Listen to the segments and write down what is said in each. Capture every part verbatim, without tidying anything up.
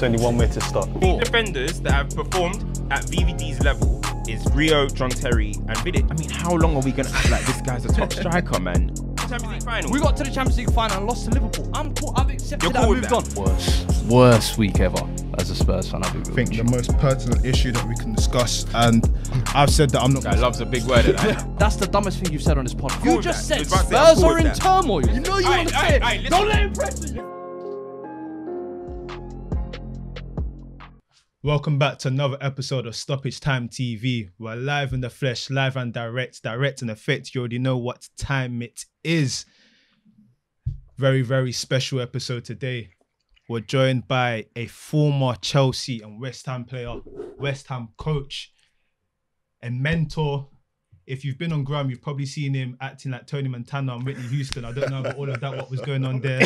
It's only one way to start. Three defenders that have performed at V V D's level is Rio, John Terry, and Vidic. I mean, how long are we going to act like this guy's a top striker, man? Champions League final. We got to the Champions League final and lost to Liverpool. I'm cool. I've accepted You're that cool I moved that. on. Worst. Worst week ever as a Spurs fan. I think the most pertinent issue that we can discuss, and I've said that I'm not. Guy loves a big word. That. That's the dumbest thing you've said on this podcast. You just said Spurs are in that. turmoil. You know you aye, want to aye, say aye, it. Don't let him pressure you. Welcome back to another episode of Stoppage Time T V. We're live in the flesh, live and direct, direct and effect. You already know what time it is. Very, very special episode today. We're joined by a former Chelsea and West Ham player, West Ham coach, and mentor. If you've been on Gram, you've probably seen him acting like Tony Montana and Whitney Houston. I don't know about all of that, what was going on there.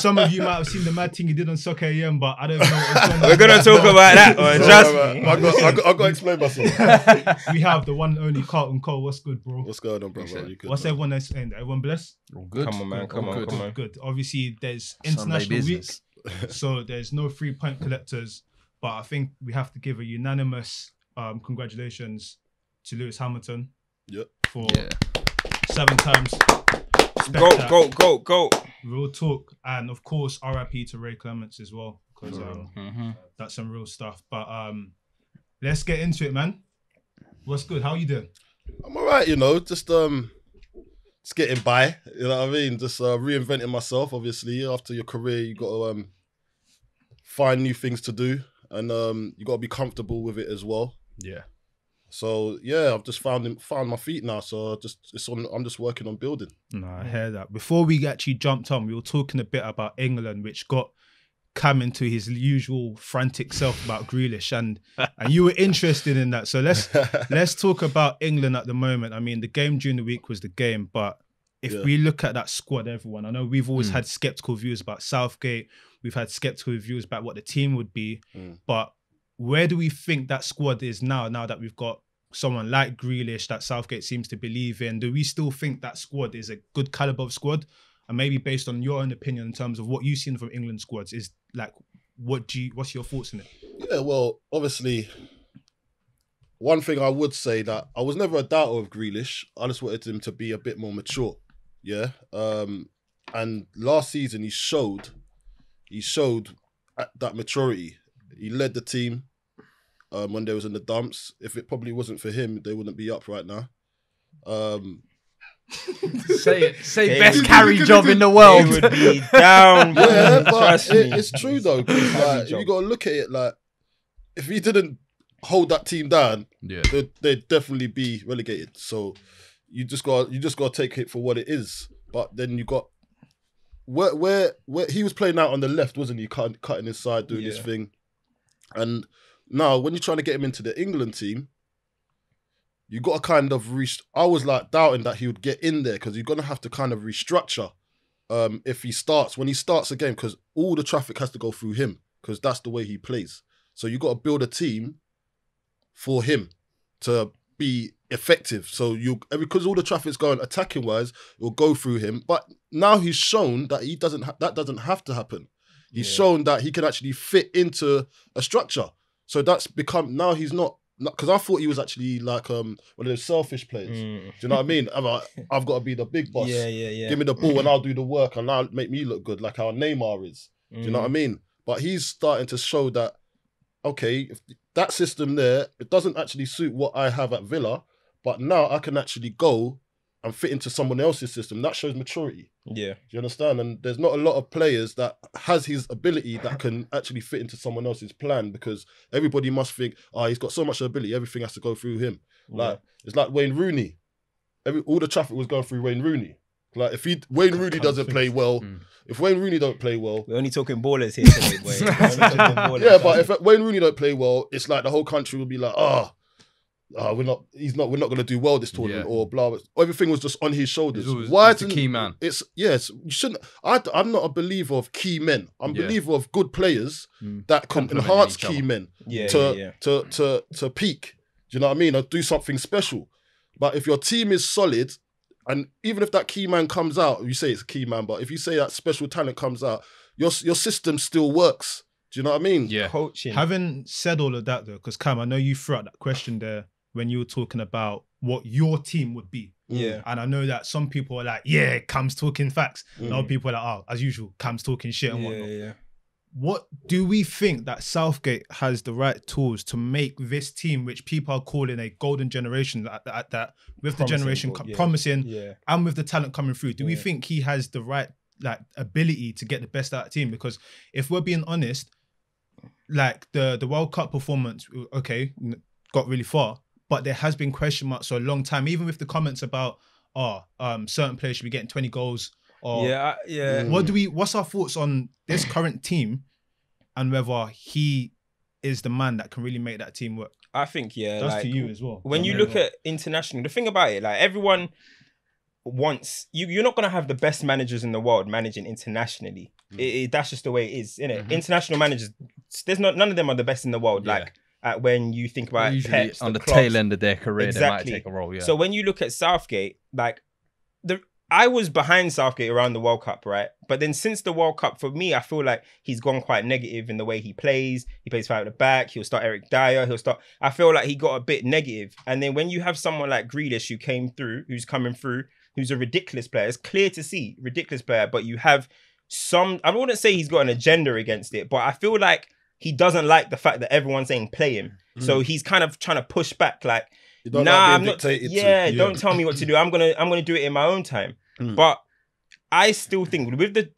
Some of you might have seen the mad thing he did on Soccer A M, but I don't know what was going on. We're going to talk about that. Or no, just no, no. I got, I got, I got to explain myself. We have the one and only Carlton Cole. What's good, bro? What's going on, bro? Good, What's man? everyone else saying? Everyone blessed? All good. Come on, man. Come on, good. come on. Good. Obviously, there's international week, so there's no free point collectors, but I think we have to give a unanimous um, congratulations to Lewis Hamilton. Yep. For yeah. seven times. Go, go, go, go. Real talk. And of course, R I P to Ray Clements as well, because um, mm-hmm. that's some real stuff. But um, let's get into it, man. What's good? How you doing? I'm all right, you know, just, um, just getting by. You know what I mean? Just uh, reinventing myself, obviously. After your career, you got to um, find new things to do. And um, you got to be comfortable with it as well. Yeah. So yeah, I've just found him, found my feet now. So just it's on. I'm just working on building. No, I hear that. Before we actually jumped on, we were talking a bit about England, which got Cam into his usual frantic self about Grealish, and and you were interested in that. So let's let's talk about England at the moment. I mean, the game during the week was the game, but if yeah. we look at that squad, everyone, I know we've always mm. had skeptical views about Southgate. We've had skeptical views about what the team would be, mm. but where do we think that squad is now, now that we've got someone like Grealish that Southgate seems to believe in? Do we still think that squad is a good calibre of squad? And maybe based on your own opinion in terms of what you've seen from England squads, is like, what do you, what's your thoughts on it? Yeah, well, obviously, one thing I would say that I was never a doubter of Grealish. I just wanted him to be a bit more mature, yeah? Um, and last season, he showed, he showed that maturity. He led the team um, when they was in the dumps. If it probably wasn't for him, they wouldn't be up right now. Um, say it. Say they best carry job in the world. They would be down. Yeah, but it, it's true though. Like, you got to look at it like, if he didn't hold that team down, yeah. they'd, they'd definitely be relegated. So you just got you just got to take it for what it is. But then you got where where where he was playing out on the left, wasn't he? Cutting, cutting his side, doing yeah. his thing. And now, when you're trying to get him into the England team, you got to kind of reach. I was like doubting that he would get in there because you're gonna have to kind of restructure um, if he starts when he starts a game because all the traffic has to go through him because that's the way he plays. So you got to build a team for him to be effective. So you because all the traffic's going attacking wise, it'll go through him. But now he's shown that he doesn't. Ha that doesn't have to happen. He's yeah. shown that he can actually fit into a structure. So that's become, now he's not, because I thought he was actually like um, one of those selfish players. Mm. Do you know what I mean? I'm like, I've got to be the big boss. Yeah, yeah, yeah. Give me the ball and I'll do the work and that'll make me look good, like how Neymar is. Mm. Do you know what I mean? But he's starting to show that, okay, if that system there, it doesn't actually suit what I have at Villa, but now I can actually go and fit into someone else's system. That shows maturity. Yeah. Do you understand? And there's not a lot of players that has his ability that can actually fit into someone else's plan because everybody must think, oh, he's got so much ability, everything has to go through him. Like, yeah. it's like Wayne Rooney. Every, all the traffic was going through Wayne Rooney. Like, if he, Wayne Rooney doesn't play well, mm. if Wayne Rooney don't play well... We're only talking ballers here today, Wayne. Ballers, yeah, but if Wayne Rooney don't play well, it's like the whole country will be like, ah. Oh, Uh, we're not. He's not. We're not going to do well this tournament, yeah. or blah, blah. Everything was just on his shoulders. It was, Why it's a key man? It's yes. You shouldn't. I, I'm not a believer of key men. I'm a yeah. believer of good players mm. that can enhance key men yeah, to, yeah, yeah. to to to peak. Do you know what I mean? Or do something special. But if your team is solid, and even if that key man comes out, you say it's a key man. But if you say that special talent comes out, your your system still works. Do you know what I mean? Yeah. Coaching. Having said all of that though, because Cam, I know you threw out that question there when you were talking about what your team would be. Yeah. And I know that some people are like, yeah, Cam's talking facts. Mm. And other people are like, oh, as usual, Cam's talking shit and yeah, whatnot. Yeah. What do we think that Southgate has the right tools to make this team, which people are calling a golden generation at, at that, with promising the generation goal, yeah. promising yeah. and with the talent coming through, do yeah. we think he has the right like ability to get the best out of the team? Because if we're being honest, like the, the World Cup performance, okay, got really far, but there has been question marks for a long time, even with the comments about, oh, um, certain players should be getting twenty goals. Or yeah, yeah. What do we? What's our thoughts on this current team, and whether he is the man that can really make that team work? I think yeah. That's like, to you as well. When you look at international, the thing about it, like everyone wants you. You're not gonna have the best managers in the world managing internationally. Mm. It, it, that's just the way it is, isn't it? Mm-hmm. International managers, there's not none of them are the best in the world. Yeah. Like at when you think about usually Peps, on the, the clubs, tail end of their career, exactly. They might take a role. Yeah. So when you look at Southgate, like the. I was behind Southgate around the World Cup, right? But then since the World Cup, for me, I feel like he's gone quite negative in the way he plays. He plays five at the back. He'll start Eric Dyer. He'll start... I feel like he got a bit negative. And then when you have someone like Grealish who came through, who's coming through, who's a ridiculous player. It's clear to see, ridiculous player. But you have some... I wouldn't say he's got an agenda against it, but I feel like he doesn't like the fact that everyone's saying play him. Mm. So he's kind of trying to push back like... Nah, like I'm not. Yeah, yeah, don't tell me what to do. I'm gonna, I'm gonna do it in my own time. Mm. But I still think with the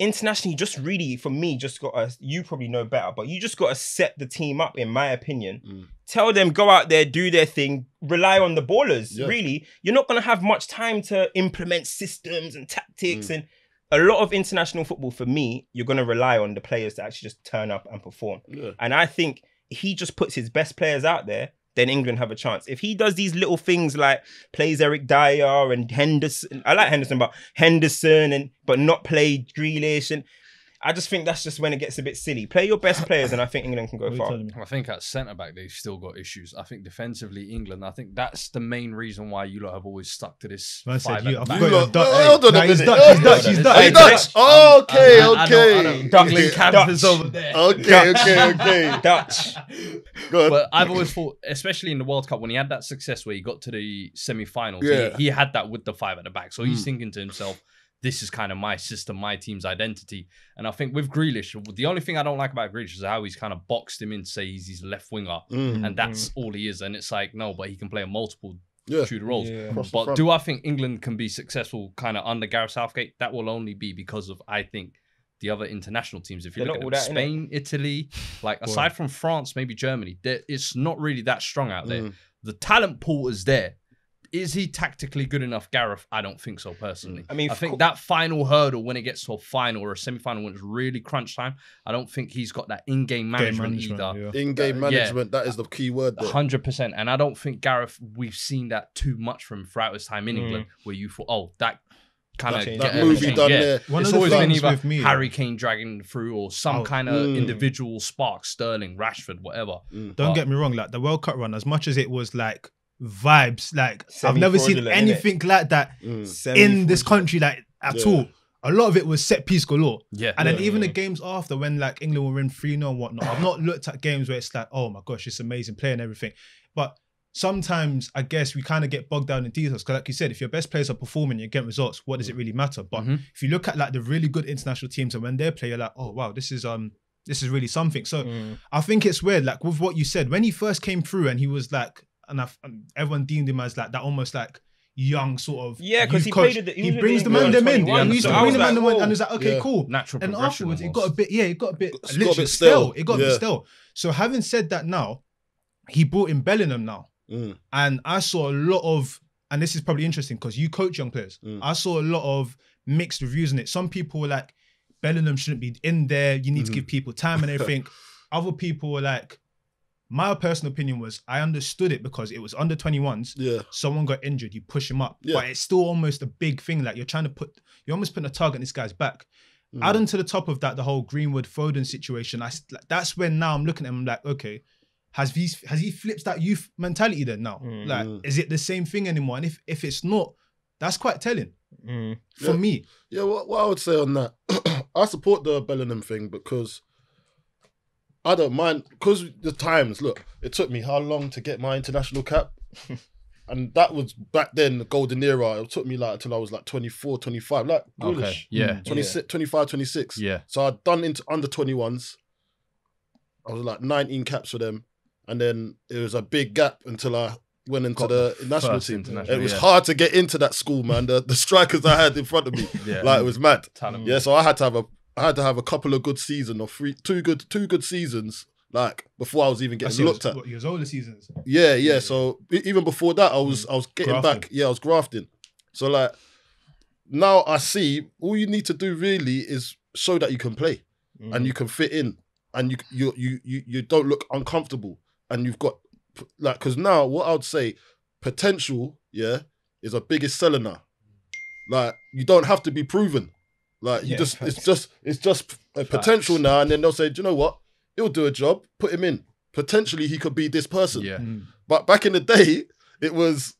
internationally, just really for me, just got us. You probably know better, but you just got to set the team up. In my opinion, mm. tell them go out there, do their thing, rely on the ballers. Yeah. Really, you're not gonna have much time to implement systems and tactics. Mm. And a lot of international football, for me, you're gonna rely on the players to actually just turn up and perform. Yeah. And I think he just puts his best players out there. Then England have a chance. If he does these little things like plays Eric Dyer and Henderson, I like Henderson, but Henderson and but not play Grealish, and I just think that's just when it gets a bit silly. Play your best players, and I think England can go far. I think at centre back they've still got issues. I think defensively England. I think that's the main reason why you lot have always stuck to this. I said you. Hold on a minute. He's Dutch. He's Dutch. He's Dutch. Okay, okay. England camp is over there. Okay, okay, okay. Dutch. But I've always thought, especially in the World Cup, when he had that success where he got to the semi-finals, he had that with the five at the back. So he's thinking to himself, this is kind of my system, my team's identity. And I think with Grealish, the only thing I don't like about Grealish is how he's kind of boxed him in to say he's his left winger. Mm, and that's mm. all he is. And it's like, no, but he can play a multiple yeah. shooter roles. Yeah. But do I think England can be successful kind of under Gareth Southgate? That will only be because of, I think, the other international teams. If you they're look at that, Spain, it? Italy, like Boy. aside from France, maybe Germany, it's not really that strong out there. Mm. The talent pool is there. Is he tactically good enough, Gareth? I don't think so, personally. I mean, I think that final hurdle, when it gets to a final or a semi-final, when it's really crunch time, I don't think he's got that in-game management, management either. Yeah. In-game management, yeah, that is the key word there. one hundred percent. And I don't think, Gareth, we've seen that too much from throughout his time in mm. England, where you thought, oh, that... kind of that movie done yeah. there. One it's always been either me, Harry Kane dragging through or some oh, kind of mm. individual spark, Sterling, Rashford, whatever. Mm. Don't but, get me wrong, like the World Cup run, as much as it was like vibes, like I've never seen anything like that mm. in this country, like at yeah. all. A lot of it was set piece galore. Yeah. And then yeah, even yeah. the games after, when like England were in three nil and whatnot, I've not looked at games where it's like, oh my gosh, it's amazing play and everything. But sometimes, I guess, we kind of get bogged down in details because, like you said, if your best players are performing, you get results. What does it really matter? But mm-hmm. if you look at like the really good international teams and when they play, you're like, oh wow, this is um, this is really something. So mm. I think it's weird, like with what you said, when he first came through and he was like, and, I, and everyone deemed him as like that almost like young sort of yeah, because he coach, played the, he, he brings the man them in. Yeah, he used to bring the man them in, and it's like, okay, yeah. cool. Natural. And afterwards, almost. it got a bit yeah, it got a bit it's literally stale. It got yeah. a bit stale. So having said that, now he brought in Bellingham now. Mm. And I saw a lot of, and this is probably interesting because you coach young players. Mm. I saw a lot of mixed reviews on it. Some people were like, Bellingham shouldn't be in there. You need mm-hmm. to give people time and everything. Other people were like, my personal opinion was I understood it because it was under twenty-ones. Yeah. Someone got injured, you push him up. Yeah. But it's still almost a big thing. Like you're trying to put, you're almost putting a target on this guy's back. Mm. Add on to the top of that, the whole Greenwood Foden situation. I, that's when now I'm looking at him, I'm like, okay, Has he, has he flipped that youth mentality then now? Mm. Like, is it the same thing anymore? And if, if it's not, that's quite telling mm. for yeah. me. Yeah, what, what I would say on that, I support the Bellingham thing because I don't mind, because the times, look, it took me how long to get my international cap? And that was back then, the golden era. It took me like until I was like twenty-four, twenty-five, like Grealish. Okay. Yeah. twenty-six, yeah. twenty-five, twenty-six. Yeah. So I'd done into under twenty-ones. I was like nineteen caps for them. And then it was a big gap until I went into Got the national team. International, it was yeah. hard to get into that school, man. The, the strikers I had in front of me, yeah. like it was mad. Talent. Yeah, so I had to have a, I had to have a couple of good seasons or three, two good, two good seasons. Like before I was even getting looked at. Your older seasons. Yeah, yeah. So even before that, I was, I was getting grafting. back. Yeah, I was grafting. So like now I see all you need to do really is show that you can play mm. and you can fit in and you, you, you, you, you don't look uncomfortable and you've got like, cause now what I would say potential, yeah, is a biggest seller now. Like you don't have to be proven. Like you yeah, just, it's just, it's just a potential now. And then they'll say, do you know what? He'll do a job, put him in. Potentially, he could be this person. Yeah. Mm. But back in the day, it was,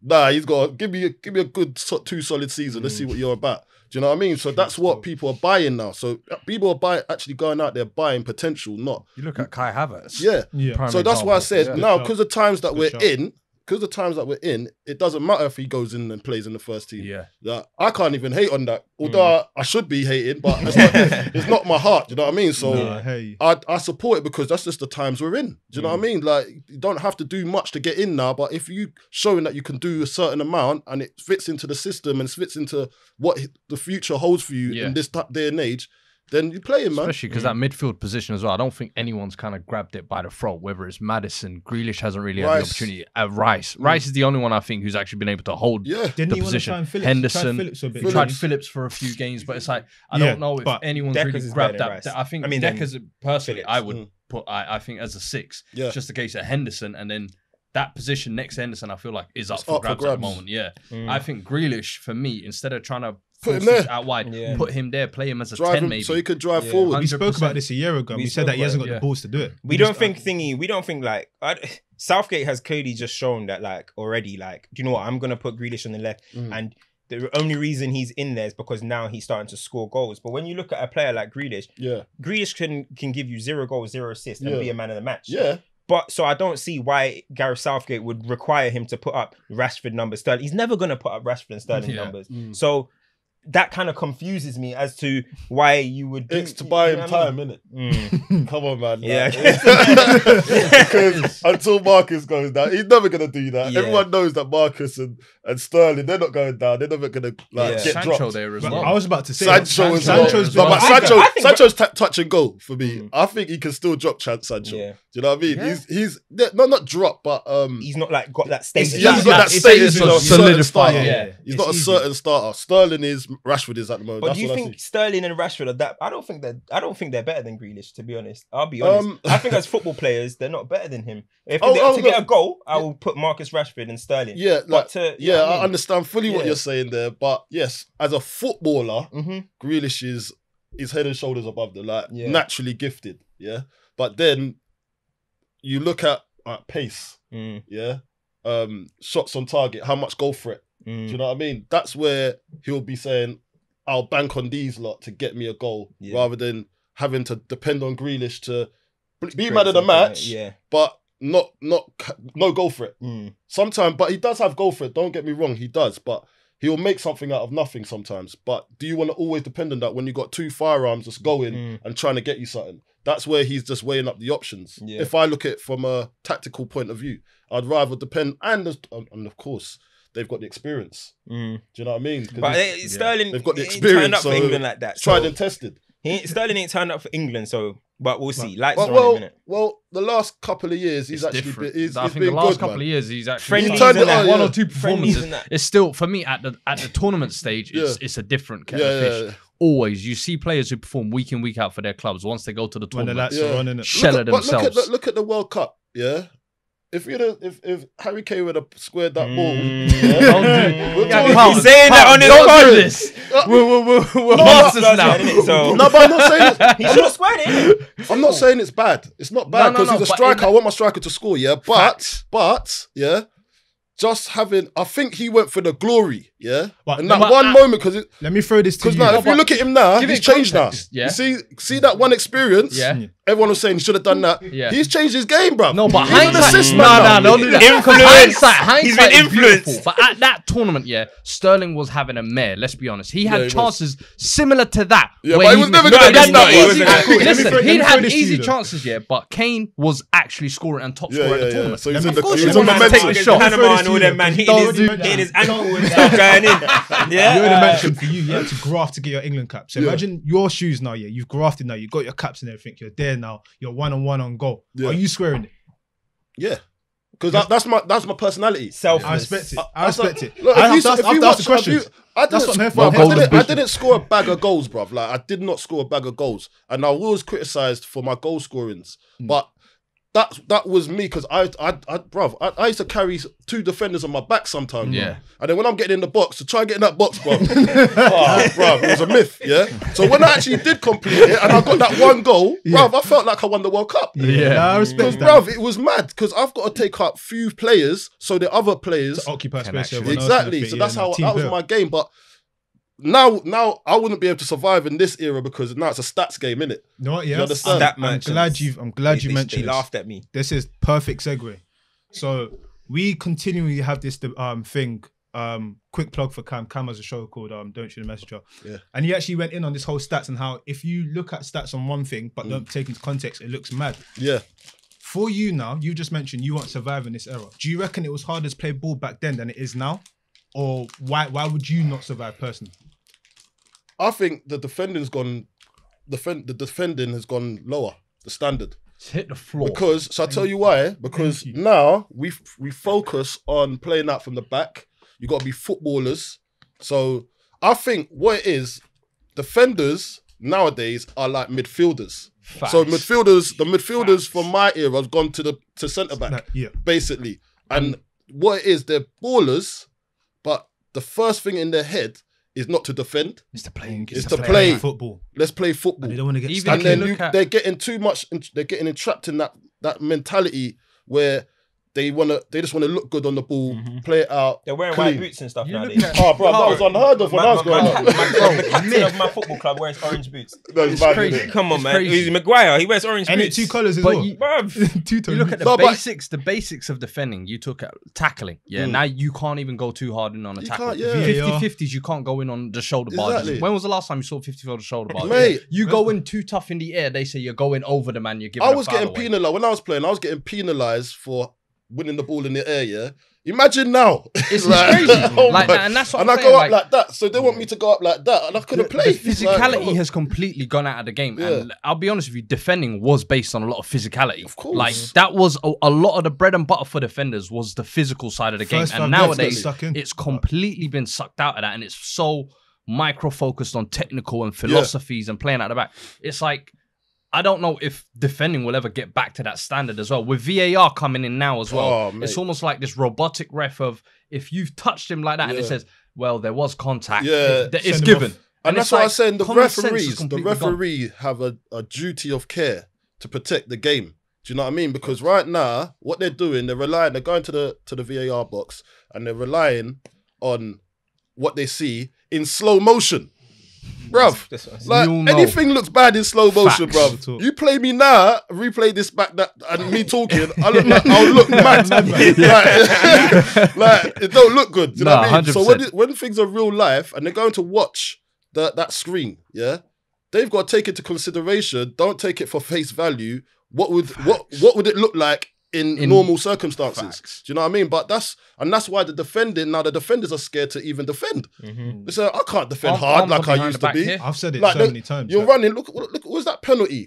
nah, he's got to give me a, give me a good so, two solid season. Mm. Let's see what you're about. Do you know what I mean? So that's what people are buying now. So people are buy, actually going out there buying potential, not. You look at Kai Havertz. Yeah. yeah. So that's why I said, yeah. now, because the times that good we're shot. in, because the times that we're in, it doesn't matter if he goes in and plays in the first team. Yeah. Like, I can't even hate on that. Although mm. I, I should be hating, but it's not, it's not my heart. Do you know what I mean? So no, hey. I, I support it because that's just the times we're in. Do you mm. know what I mean? Like, you don't have to do much to get in now, but if you showing that you can do a certain amount and it fits into the system and fits into what the future holds for you yeah. in this day and age, then you play him, man. Especially because mm. that midfield position as well, I don't think anyone's kind of grabbed it by the throat, whether it's Maddison, Grealish hasn't really Rice. had the opportunity. Uh, Rice. Mm. Rice is the only one I think who's actually been able to hold yeah. the Didn't position. Didn't he Henderson, tried Phillips, a bit. tried Phillips for a few games, but it's like, I yeah, don't know if anyone's Decker's really grabbed that. I think I mean, Decker's, personally, Phillips. I would mm. put, I, I think as a six, yeah. it's just a case of Henderson, and then that position next to Henderson, I feel like is up, for, up grabs for grabs at the moment. Yeah. Mm. I think Grealish, for me, instead of trying to Put him there. Out wide. Yeah. Put him there. Play him as a drive ten, him, maybe. So he could drive yeah. forward. one hundred percent. We spoke about this a year ago. We, we said that he hasn't got yeah. the balls to do it. We, we don't just, think uh, thingy. We don't think like I, Southgate has clearly just shown that like already. Like, do you know what? I'm gonna put Grealish on the left, mm. and the only reason he's in there is because now he's starting to score goals. But when you look at a player like Grealish, yeah, Grealish can can give you zero goals, zero assists, yeah. and be a man of the match. Yeah. But so I don't see why Gareth Southgate would require him to put up Rashford numbers. Sterling. He's never gonna put up Rashford and Sterling yeah. numbers. Mm. So. That kind of confuses me as to why you would do, it's to buy him you know time, innit? Mm. Come on, man. Yeah. Because until Marcus goes down, he's never gonna do that. Yeah. Everyone knows that Marcus and, and Sterling, they're not going down. They're never gonna like yeah. get Sancho dropped. There as well. I was about to say Sancho as well. Sancho's, no, but Sancho, I think, Sancho's touch and goal for me. Mm. I think he can still drop chance Sancho. Yeah. Do you know what I mean? Yeah. He's he's no not drop, but um he's not like got that status. He's, he's not got that status. He's not certain starter. Yeah. He's not a certain starter. Sterling is. Rashford is at the moment. But That's do you think Sterling and Rashford are that? I don't think they're. I don't think they're better than Grealish. To be honest, I'll be honest. Um, I think as football players, they're not better than him. If oh, they have oh, to no. get a goal, I will put Marcus Rashford and Sterling. Yeah, but like, to, yeah, know I, I mean? understand fully yeah. what you're saying there. But yes, as a footballer, mm-hmm. Grealish is is head and shoulders above the like yeah. naturally gifted. Yeah, but then you look at, at pace. Mm. Yeah, um, shots on target. How much goal threat? Mm. Do you know what I mean? That's where he'll be saying, I'll bank on these lot to get me a goal yeah. rather than having to depend on Grealish to be mad at the match, yeah. but not, not, no goal for it. Mm. Sometimes, but he does have goal for it. Don't get me wrong, he does, but he'll make something out of nothing sometimes. But do you want to always depend on that when you've got two firearms just going mm. and trying to get you something? That's where he's just weighing up the options. Yeah. If I look at it from a tactical point of view, I'd rather depend, and, and of course, they've got the experience. Mm. Do you know what I mean? But they, yeah. Sterling, they've got the experience. Turned up so for England like that. So tried and tested. He ain't, Sterling ain't turned up for England, so but we'll see. Lights well, well, on in a minute. Well, the last couple of years, he's it's actually different. been. He's, I he's think been the last good, couple man. of years, he's actually he turned it on, one yeah. or two performances. It's still for me at the at the tournament stage. It's yeah. it's a different kettle yeah, of fish. Yeah, yeah. Always, you see players who perform week in week out for their clubs. Once they go to the tournament, yeah. shell at themselves. Look at, look at the World Cup, yeah. If you if if Harry Kane would have squared that mm. ball, yeah. we're yeah, talking, he's saying that on his podcast. Uh, we're we're, we're, we're no, masters no, now. It, so. No, but I'm not saying it. He should have squared it. I'm not saying it's bad. It's not bad because no, no, no, he's a striker. I want my striker to score. Yeah, but but yeah, just having. I think he went for the glory. Yeah, but, and that but, one uh, moment because let me throw this to you. Because now, if you look at him now, he's changed now. Yeah. You see see that one experience. Yeah. everyone was saying he should have done that. Yeah. He's changed his game, bro. No, but hindsight. No, no, no. Influence. Hindsight. He's been influenced. But at that tournament, yeah, Sterling was having a mare. Let's be honest. He had yeah, he chances was. similar to that. Yeah, but he, he was never going to do Listen, he had easy chances, yeah, but Kane was actually scoring and top scorer at the tournament. So of course, he's on the take the shot. Panama and all them man hitting his ankle and stuff going in. Yeah. You would have mentioned for you, you had to graft to get your England cap. So imagine your shoes now. Yeah, you've grafted now. You've got your caps and everything. You're there now. You're one on one on goal. Yeah. Are you swearing it? Yeah, because that, that's my that's my personality. Self. I respect it. I, I respect it. Look, I, you, I have to ask watch, the questions. You, I didn't, that's what well, I, didn't, I didn't score a bag of goals, bruv. Like I did not score a bag of goals, and I was criticised for my goal scorings, mm. but. That that was me because I I I bruv, I, I used to carry two defenders on my back sometimes. Yeah. Bruv. And then when I'm getting in the box to try and get in that box, bruv, oh, bruv, it was a myth. Yeah. So when I actually did complete it and I got that one goal, yeah. bruv, I felt like I won the World Cup. Yeah. yeah. I respect that. Bruv, it was mad because I've got to take up few players so the other players to occupy space. Exactly. So that's yeah, how that was build. my game. But Now, now I wouldn't be able to survive in this era because now it's a stats game, innit? No, yeah. I'm glad you. I'm glad they, you mentioned. He laughed at me. This is perfect segue. So we continually have this um thing. Um, quick plug for Cam. Cam has a show called um, Don't Shoot the Messenger. Yeah. And he actually went in on this whole stats and how if you look at stats on one thing but mm. don't take into context, it looks mad. Yeah. For you now, you just mentioned you weren't surviving this era. Do you reckon it was harder to play ball back then than it is now, or why? Why would you not survive personally? I think the defending's gone. Defend the defending has gone lower. The standard. It's hit the floor. Because so I tell you why. Because you. now we we focus on playing out from the back. You got to be footballers. So I think what it is, defenders nowadays are like midfielders. Facts. So midfielders, the midfielders Facts. from my era have gone to the to centre back, that, yeah. basically. And um, what it is, they're ballers, but the first thing in their head. Is not to defend. It's to play. It's, it's to, to play, play football. Let's play football. And they don't want to get. Even and then you, at... they're getting too much. They're getting entrapped in that that mentality where they want to. They just want to look good on the ball, mm -hmm. play it out. They're wearing clean. white boots and stuff you nowadays. At... Oh, bro, oh, that was unheard of when I was growing up. The captain of my football club wears orange boots. That's it's crazy. It. Come on, it's man. Crazy. He's Maguire. He wears orange and boots. And it's two colours as well. You, two you look at the no, basics. The basics of defending. You took out tackling. Yeah. Mm. Now you can't even go too hard in on a tackle. fifty fifties. You can't go in on the shoulder barges. Exactly. When was the last time you saw fifty-field shoulder barges? Mate, you go in too tough in the air. They say you're going over the man. You're giving. I was getting penalised when I was playing. I was getting penalised for. winning the ball in the air, yeah. Imagine now. It's like, crazy. Oh like that, and that's what and I'm I saying, go up like, like that. So they want me to go up like that, and I couldn't the, play. The physicality like, has completely gone out of the game. Yeah. And I'll be honest with you, defending was based on a lot of physicality. Of course. Like that was a, a lot of the bread and butter for defenders was the physical side of the First game. And nowadays it's completely been sucked out of that. And it's so micro focused on technical and philosophies yeah. and playing out the back. It's like I don't know if defending will ever get back to that standard as well. With V A R coming in now as well, oh, it's almost like this robotic ref of if you've touched him like that yeah. and it says, well, there was contact, yeah. it, it's given. And, and that's why I'm saying the referees, the referee gone. have a, a duty of care to protect the game. Do you know what I mean? Because right now, what they're doing, they're relying, they're going to the, to the V A R box and they're relying on what they see in slow motion. Bruv, like anything know. looks bad in slow motion, bruv. You play me now, replay this back that and me talking, I look like I'll look mad. like, like it don't look good. Do you nah, know what I mean? So when it, when things are real life and they're going to watch that that screen, yeah, they've got to take it into consideration. Don't take it for face value. What would Facts. what what would it look like in, in normal circumstances? Facts. Do you know what I mean? But that's and that's why the defending now the defenders are scared to even defend. Mm-hmm. They say I can't defend I'm, hard I'm like I used to be. Here. I've said it like, so many times. You're that. running. Look, look, look, what was that penalty?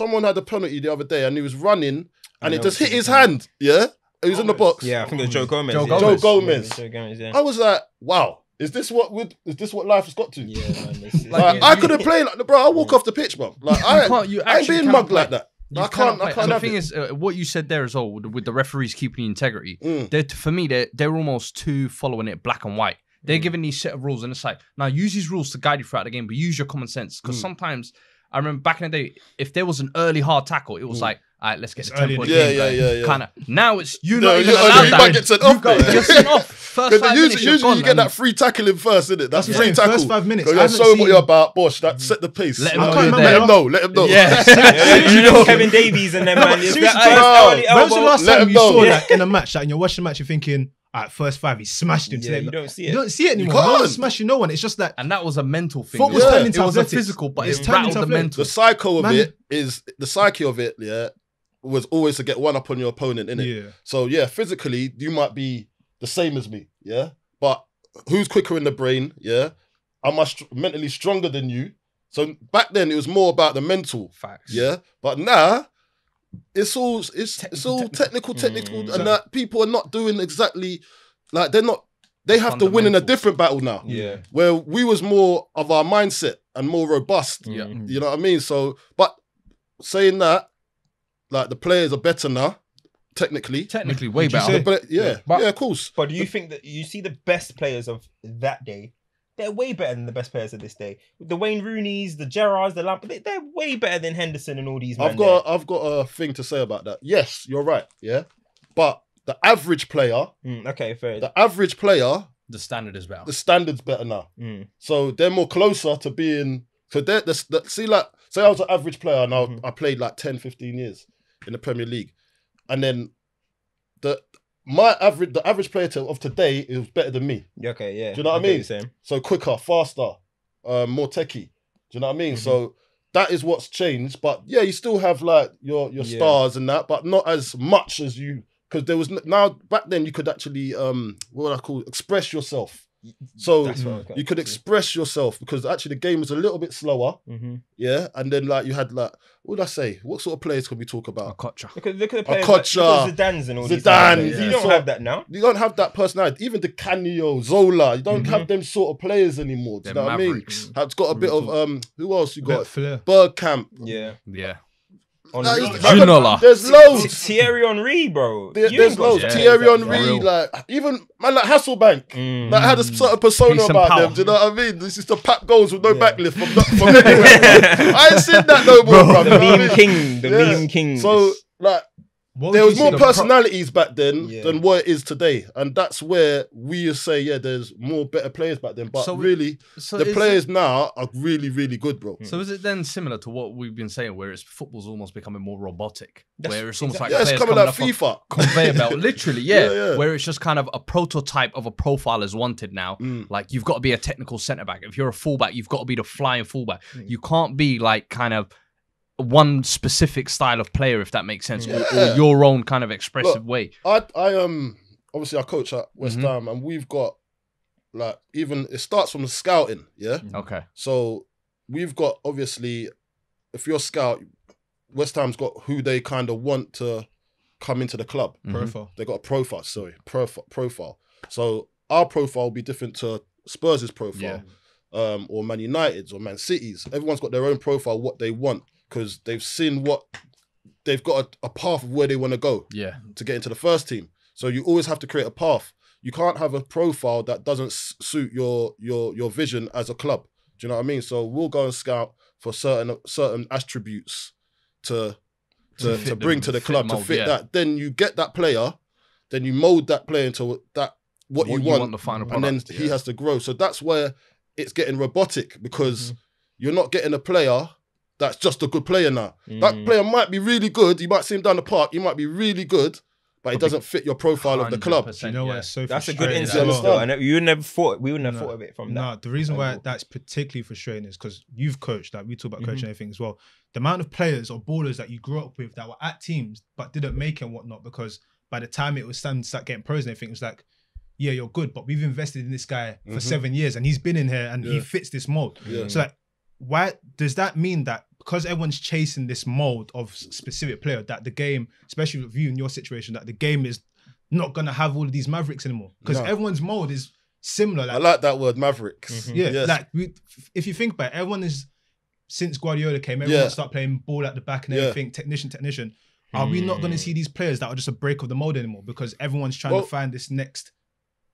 Someone had a penalty the other day, and he was running, and it just hit his hand. Yeah, he was Gomez. in the box. Yeah, I think it was Joe Gomez. Joe Gomez. Joe Gomez. Joe Gomez yeah. I was like, wow. Is this what would? Is this what life has got to? Yeah, man, this is like, you, I could have played like, bro. I walk off the pitch, bro. Like I, I ain't being mugged like that. You I can't. can't I can't. The thing it. is, uh, what you said there as well with the referees keeping the integrity. Mm. For me, they're they're almost too following it black and white. They're mm. giving these set of rules, and it's like now use these rules to guide you throughout the game, but use your common sense because mm. sometimes I remember back in the day, if there was an early hard tackle, it was mm. like all right, let's get it's the tempo. Yeah, yeah, yeah, yeah. Kind of. Now it's you no, not even allowed that. You might get sent off. You're sent off. First five minutes, you're gone, you get that free tackling first, isn't it? That's yeah. free tackle. First five minutes. You're showing what you're about, Bosh. That set the pace. Let him know. Let him know. Let him know. You know Kevin Davies and them, man. When was the last time you saw that in a match? That in your watching match, you're thinking, all right, first five, he smashed him. Yeah, today. You don't see it. You don't see it anymore. You can't. No one's smashing no one. It's just that. And that was a mental thing. Football's yeah. turning into it was athletics. A physical, but it's, it's turning into the mental. The psycho of Man. it is, the psyche of it, yeah, was always to get one up on your opponent, innit? Yeah. So, yeah, physically, you might be the same as me, yeah? But who's quicker in the brain, yeah? Am I st mentally stronger than you? So back then, it was more about the mental. Facts. Yeah? But now, It's all it's Te it's all technical, technical, mm. and that people are not doing exactly like they're not. They have to win in a different battle now. Yeah, where we was more of our mindset and more robust. Yeah, you know what I mean. So, but saying that, like the players are better now, technically, technically way better. But, yeah, yeah, but, yeah, of course. But do you think that you see the best players of that day? They're way better than the best players of this day. The Wayne Rooneys, the Gerrards, the Lamp, they're way better than Henderson and all these men. I've got, there. I've got a thing to say about that. Yes, you're right. Yeah, but the average player, mm, okay, fair. The average player, the standard is better. The standard's better now. Mm. So they're more closer to being. So they're, they're, they're see, like, say I was an average player and I, mm. I played like ten, fifteen years in the Premier League, and then the. My average, the average player to, of today is better than me. Okay, yeah. Do you know what I mean? Same. So quicker, faster, uh, more techie. Do you know what I mean? Mm-hmm. So that is what's changed. But yeah, you still have like your your yeah. stars and that, but not as much as you because there was now back then you could actually um what would I call it? Express yourself. So mm-hmm. you could express yourself because actually the game was a little bit slower, mm-hmm. yeah. And then like you had like what did I say? What sort of players could we talk about? Okocha. Look at, look at the players. Okocha, like, Zidane's and all Zidane, these guys. Yeah. You don't so, have that now. You don't have that personality. Even the Canio, Zola. You don't mm-hmm. have them sort of players anymore. Do you know what I mean? It's got a bit of um. Who else you got? Bergkamp. Yeah, yeah. Junola. Like, there's loads. Thierry Henry, bro. There, there's loads. Yeah, Thierry Henry, exactly. Like even man like Hasselbank, mm. that had a certain persona Peace about them. Do you know what I mean? This is the pack goals with no yeah. backlift from, from anywhere. I ain't seen that no more, bro. The meme I mean? king, the yeah. meme king. So like, there was more personalities back then yeah. than what it is today, and that's where we say, yeah, there's more better players back then. But so really, so the players it... now are really, really good, bro. So mm. is it then similar to what we've been saying, where it's football's almost becoming more robotic, that's, where it's almost exactly. like yeah, players it's coming, coming like up FIFA conveyor belt, literally, yeah, yeah, yeah, where it's just kind of a prototype of a profile is wanted now. Mm. Like you've got to be a technical centre back. If you're a fullback, you've got to be the flying fullback. Mm. You can't be like kind of. One specific style of player, if that makes sense, yeah. or, or your own kind of expressive Look, way. I, I um, obviously I coach at West Ham, mm-hmm. and we've got like even it starts from scouting, yeah. Okay. So we've got obviously, if you're a scout, West Ham's got who they kind of want to come into the club. Mm-hmm. Profile. They got a profile. Sorry, profile. Profile. So our profile will be different to Spurs' profile, yeah. um, or Man United's or Man City's. Everyone's got their own profile, what they want. Because they've seen what they've got a, a path of where they want to go yeah. to get into the first team. So you always have to create a path. You can't have a profile that doesn't suit your your your vision as a club. Do you know what I mean? So we'll go and scout for certain certain attributes to to, to bring them, to the club mold, to fit yeah. that. Then you get that player, then you mold that player into that what, what you, you want, want the final product, and then yeah. he has to grow. So that's where it's getting robotic because mm-hmm. you're not getting a player. That's just a good player now. Mm. That player might be really good. You might see him down the park. He might be really good, but it doesn't fit your profile of the club. You know yeah. what? So that's a good insight. Though. You would never thought we wouldn't have no. thought of it from no, that. No, the reason why that's particularly frustrating is because you've coached. Like we talk about mm -hmm. coaching and everything as well. The amount of players or ballers that you grew up with that were at teams but didn't make and whatnot because by the time it was time to start getting pros and everything, it was like. Yeah, you're good, but we've invested in this guy mm-hmm. for seven years and he's been in here and yeah. he fits this mold. Yeah. So like. Why does that mean that because everyone's chasing this mold of specific player that the game, especially with you in your situation, that the game is not going to have all of these mavericks anymore? Because no. everyone's mold is similar. Like, I like that word, mavericks. Mm-hmm. Yeah, yes. Like we, if you think about it, everyone is, since Guardiola came, everyone yeah. started playing ball at the back and everything, yeah. technician, technician. Are mm. we not going to see these players that are just a break of the mold anymore? Because everyone's trying well, to find this next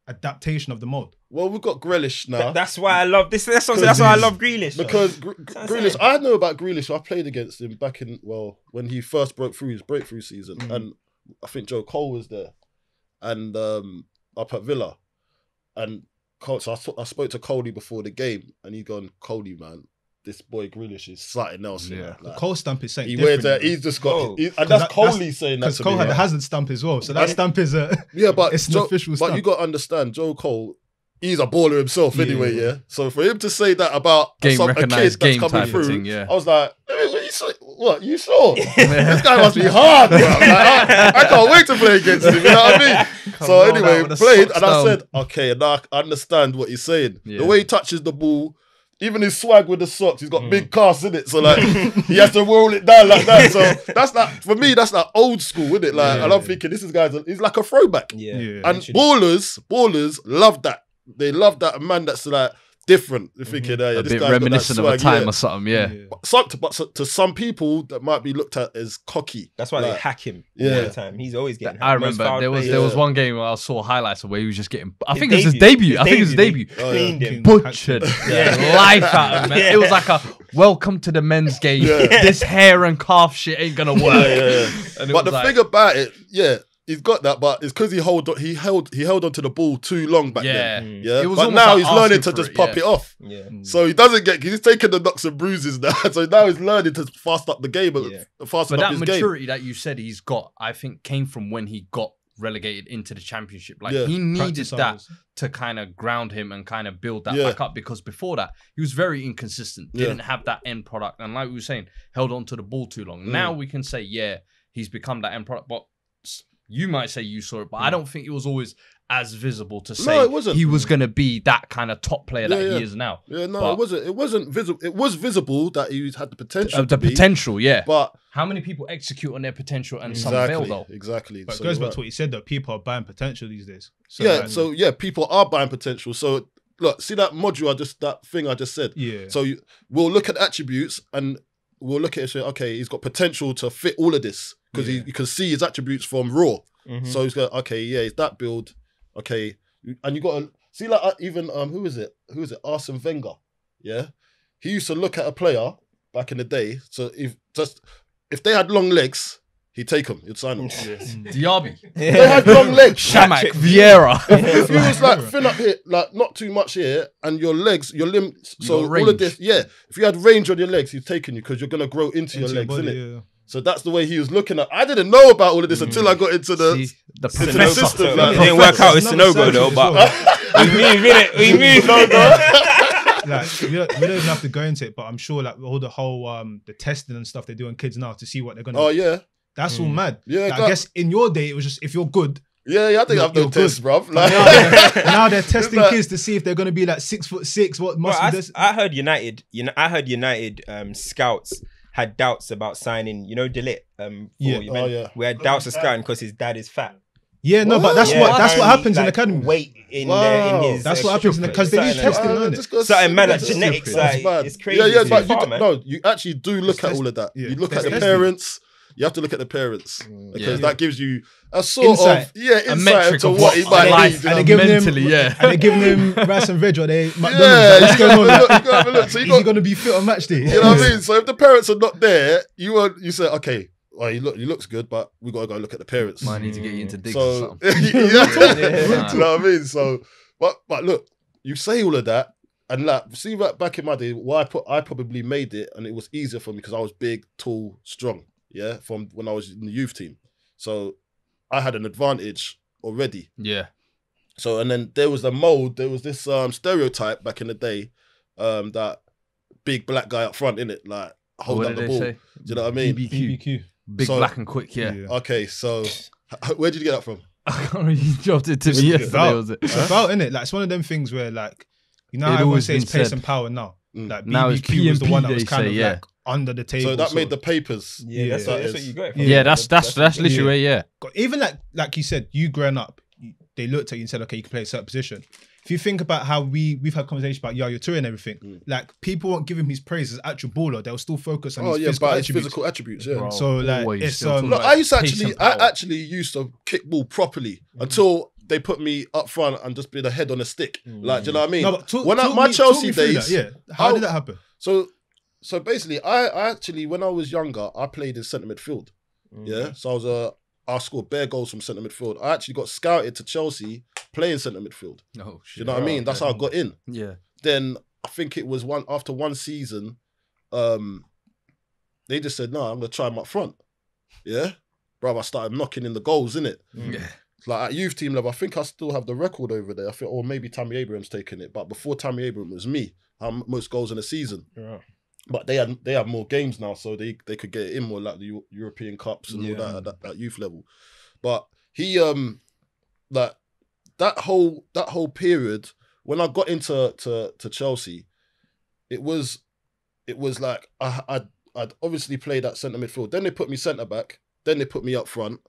adaptation of the mode. Well, we've got Grealish now. Th that's why I love this. That's, that's why I love Grealish. Because Gr Gr Grealish, I know about Grealish. I played against him back in, well, when he first broke through his breakthrough season. Mm. And I think Joe Cole was there. And um, up at Villa. And Cole, so I, I spoke to Coley before the game. And he's gone, Coley, man, this boy Grealish is something else. Yeah, like, the Cole stamp is saying he wears a, he's just got, oh, he, and that's that, Coley saying that. Because Cole me, had yeah. the Hazard stamp as well, so that and, stamp is a yeah, but it's an Joe, official stamp. But you got to understand, Joe Cole, he's a baller himself yeah. anyway, yeah. So for him to say that about game some, a kid that's game coming through, thing, yeah. I was like, hey, what, you saw? what you saw? This guy must be hard. Bro. Like, I, I can't wait to play against him. You know what I mean? Come so anyway, played, and I said, okay, now I understand what he's saying. The way he touches the ball. Even his swag with the socks, he's got mm. big casts in it, so like he has to roll it down like that. So that's that for me. That's that old school, isn't it? Like, yeah, and I'm yeah. thinking, this is guys, he's like a throwback. Yeah, yeah. And ballers, ballers love that. They love that man that's like different. They're thinking, mm. uh, yeah, a this bit guy's reminiscent got that swag, of a time yeah. or something. Yeah, yeah. But, some, but so, to some people that might be looked at as cocky. That's why like, they hack him all yeah. the time. He's always getting. I remember there was players. there was one game where I saw highlights of where he was just getting. I his think it was his debut. I think it was his debut. Cleaned him. Butchered. Yeah. Life out of him. Yeah. It was like a welcome to the men's game. Yeah. This hair and calf shit ain't gonna work. Yeah, yeah. But the like, thing about it, yeah. he's got that, but it's because he hold on, he held he held onto the ball too long back yeah. then. Yeah, it was but now like he's learning to just it, pop yeah. it off. Yeah, mm. so he doesn't get. He's taking the knocks and bruises now. So now he's learning to fast up the game. Yeah. Fast up his game. But that maturity that you said he's got, I think, came from when he got relegated into the Championship. Like yeah. he needed that to kind of ground him and kind of build that yeah. back up, because before that he was very inconsistent. Yeah. Didn't have that end product, and like we were saying, held on to the ball too long. Mm. Now we can say, yeah, he's become that end product, but. You might say you saw it, but I don't think it was always as visible to say no, it wasn't. He was going to be that kind of top player yeah, that yeah. he is now. Yeah, no, but it wasn't. It wasn't visible. It was visible that he had the potential. Uh, the to potential, be, yeah. But how many people execute on their potential and exactly, some fail though? Exactly. But so it goes back right. to what you said, that people are buying potential these days. So yeah. Right, so yeah, people are buying potential. So look, see that module I just that thing I just said. Yeah. So you, we'll look at attributes and we'll look at it and say, okay, he's got potential to fit all of this. Because yeah. you can see his attributes from raw, mm-hmm. so he's going okay, yeah, it's that build, okay, and you got to see like even um who is it? Who is it? Arsene Wenger, yeah, he used to look at a player back in the day. So if just if they had long legs, he'd take them, he'd sign them. Yes. Diaby, yeah. they had long legs. Shamak, Vieira. If you was like thin up here, like not too much here, and your legs, your limbs, so your all of this, yeah. If you had range on your legs, he's taking you because you're gonna grow into, into your legs, isn't it? Yeah. So that's the way he was looking at. I didn't know about all of this mm. until I got into the, See, the into the system. Like, it didn't work out with Sonogo though, but well. we moved in it. We moved like, we, don't, we don't even have to go into it, but I'm sure like all the whole um the testing and stuff they do on kids now to see what they're gonna. Oh yeah, that's mm. all mad. Yeah, like, I guess in your day it was just if you're good. Yeah, yeah, I think I've done tests, bruv. Like, now, they're, now they're testing like, kids to see if they're going to be like six foot six. What must bro, be I, I heard United. You know, I heard United um, scouts had doubts about signing. You know, Delit. Um, yeah, you oh, yeah. We had doubts of scouting because his dad is fat. Yeah, no, what? but that's yeah, what that's what happens like, in academy. Weight in, wow. their, in his. That's uh, what happens because the, they use testing on it. Certain man at genetics, like, it's crazy. Yeah, yeah, but you no, you actually do look at all of that. You look at the parents. You have to look at the parents because yeah, yeah. that gives you a sort insight. of yeah insight into what, what he might life, need. And they're giving mentally, him, yeah. and they're giving him rice and veg or they McDonald's. Yeah, like, you got to have a look. So you got going to be fit on match day. You know what I mean? So if the parents are not there, you are, you say okay. Well, he, look, he looks good, but we got to go look at the parents. Might need to get you into digs so, or something. yeah, yeah. Nah. You know what I mean? So, but but look, you say all of that. And like, see, right back in my day, why I put I probably made it, and it was easier for me because I was big, tall, strong. Yeah, from when I was in the youth team. So I had an advantage already. Yeah. So, and then there was a mold, there was this um, stereotype back in the day, um, that big black guy up front, innit? Like, hold what up the ball. Say? Do you know what I mean? B B Q. Big, so, black and quick, yeah. yeah. Okay, so where did you get that from? I can't really dropped it to me yesterday, was it? It's huh? about, innit? Like, it's one of them things where, like, you know, I always say it's pace and power now. Mm. Like, B B Q was the one that was kind of yeah. like, under the table, so that made the papers. Yeah, yeah. That's, that's what you got. It from. Yeah, that's that's that's literally yeah. yeah. Even like like you said, you growing up, they looked at you and said, okay, you can play a certain position. If you think about how we we've had conversations about Yaya Toure and everything, mm. like people won't give him his praise as actual baller. They'll still focus on oh, his yeah, physical, attributes. physical attributes. Yeah, bro, so like, it's, um, no, I used to actually I actually used to kick ball properly mm. until they put me up front and just be the head on a stick. Mm. Like, do you know what I mean? No, but talk, when talk I, my me, Chelsea days, that, yeah. How I, did that happen? So, so basically, I, I actually when I was younger, I played in centre midfield. Mm. Yeah, so I was a. I scored bare goals from centre midfield. I actually got scouted to Chelsea playing centre midfield. Oh, shit. You know what oh, I mean? That's okay. how I got in. Yeah. Then I think it was one after one season, um, they just said, no, I'm going to try him up front. Yeah? Bruv, I started knocking in the goals, innit? Yeah. Like at youth team level, I think I still have the record over there. I think, or maybe Tammy Abraham's taken it. But before Tammy Abraham, it was me. Um, most goals in a season. Yeah. But they had they have more games now, so they they could get in more, like the European Cups and yeah. all that at, that at youth level. But he um like that whole that whole period when I got into to to Chelsea, it was it was like I I'd, I'd obviously played at centre midfield. Then they put me centre back. Then they put me up front.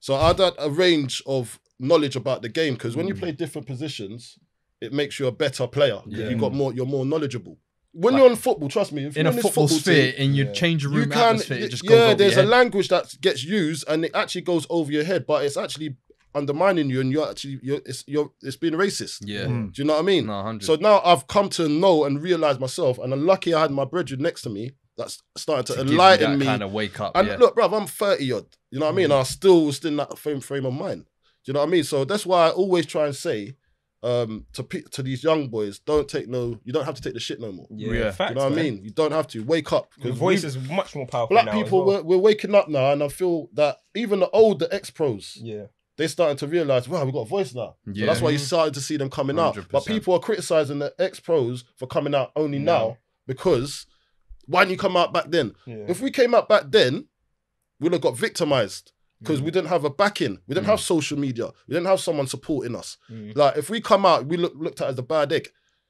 So I had a range of knowledge about the game because when mm. you play different positions, it makes you a better player. Yeah. You got more. You're more knowledgeable. When like, you're on football, trust me, if in you're a in football, football sphere, team, and you yeah. change the room you can, atmosphere, it just goes yeah, over there's your head. A language that gets used, and it actually goes over your head, but it's actually undermining you, and you're actually you're it's you're it's being racist. Yeah, mm. do you know what I mean? No, so now I've come to know and realize myself, and I'm lucky I had my brethren next to me that's starting to, to enlighten me, kind of wake up. And yeah. look, bruv, I'm thirty odd. You know what mm. I mean? I still was in that frame frame of mind. Do you know what I mean? So that's why I always try and say. Um, to pe to these young boys, don't take no. You don't have to take the shit no more. Yeah, yeah. Facts, you know what man. I mean. You don't have to wake up. Your voice we, is much more powerful. Black now people, as well. we're, we're waking up now, and I feel that even the old, the ex pros, yeah, they starting to realize, wow, we got a voice now. Yeah, so that's why you started to see them coming one hundred percent. Out. But people are criticizing the ex pros for coming out only no. now because why didn't you come out back then? Yeah. If we came out back then, we'd have got victimized. Because mm. we didn't have a backing, we didn't mm. have social media, we didn't have someone supporting us. Mm. Like if we come out, we look looked at as a bad egg.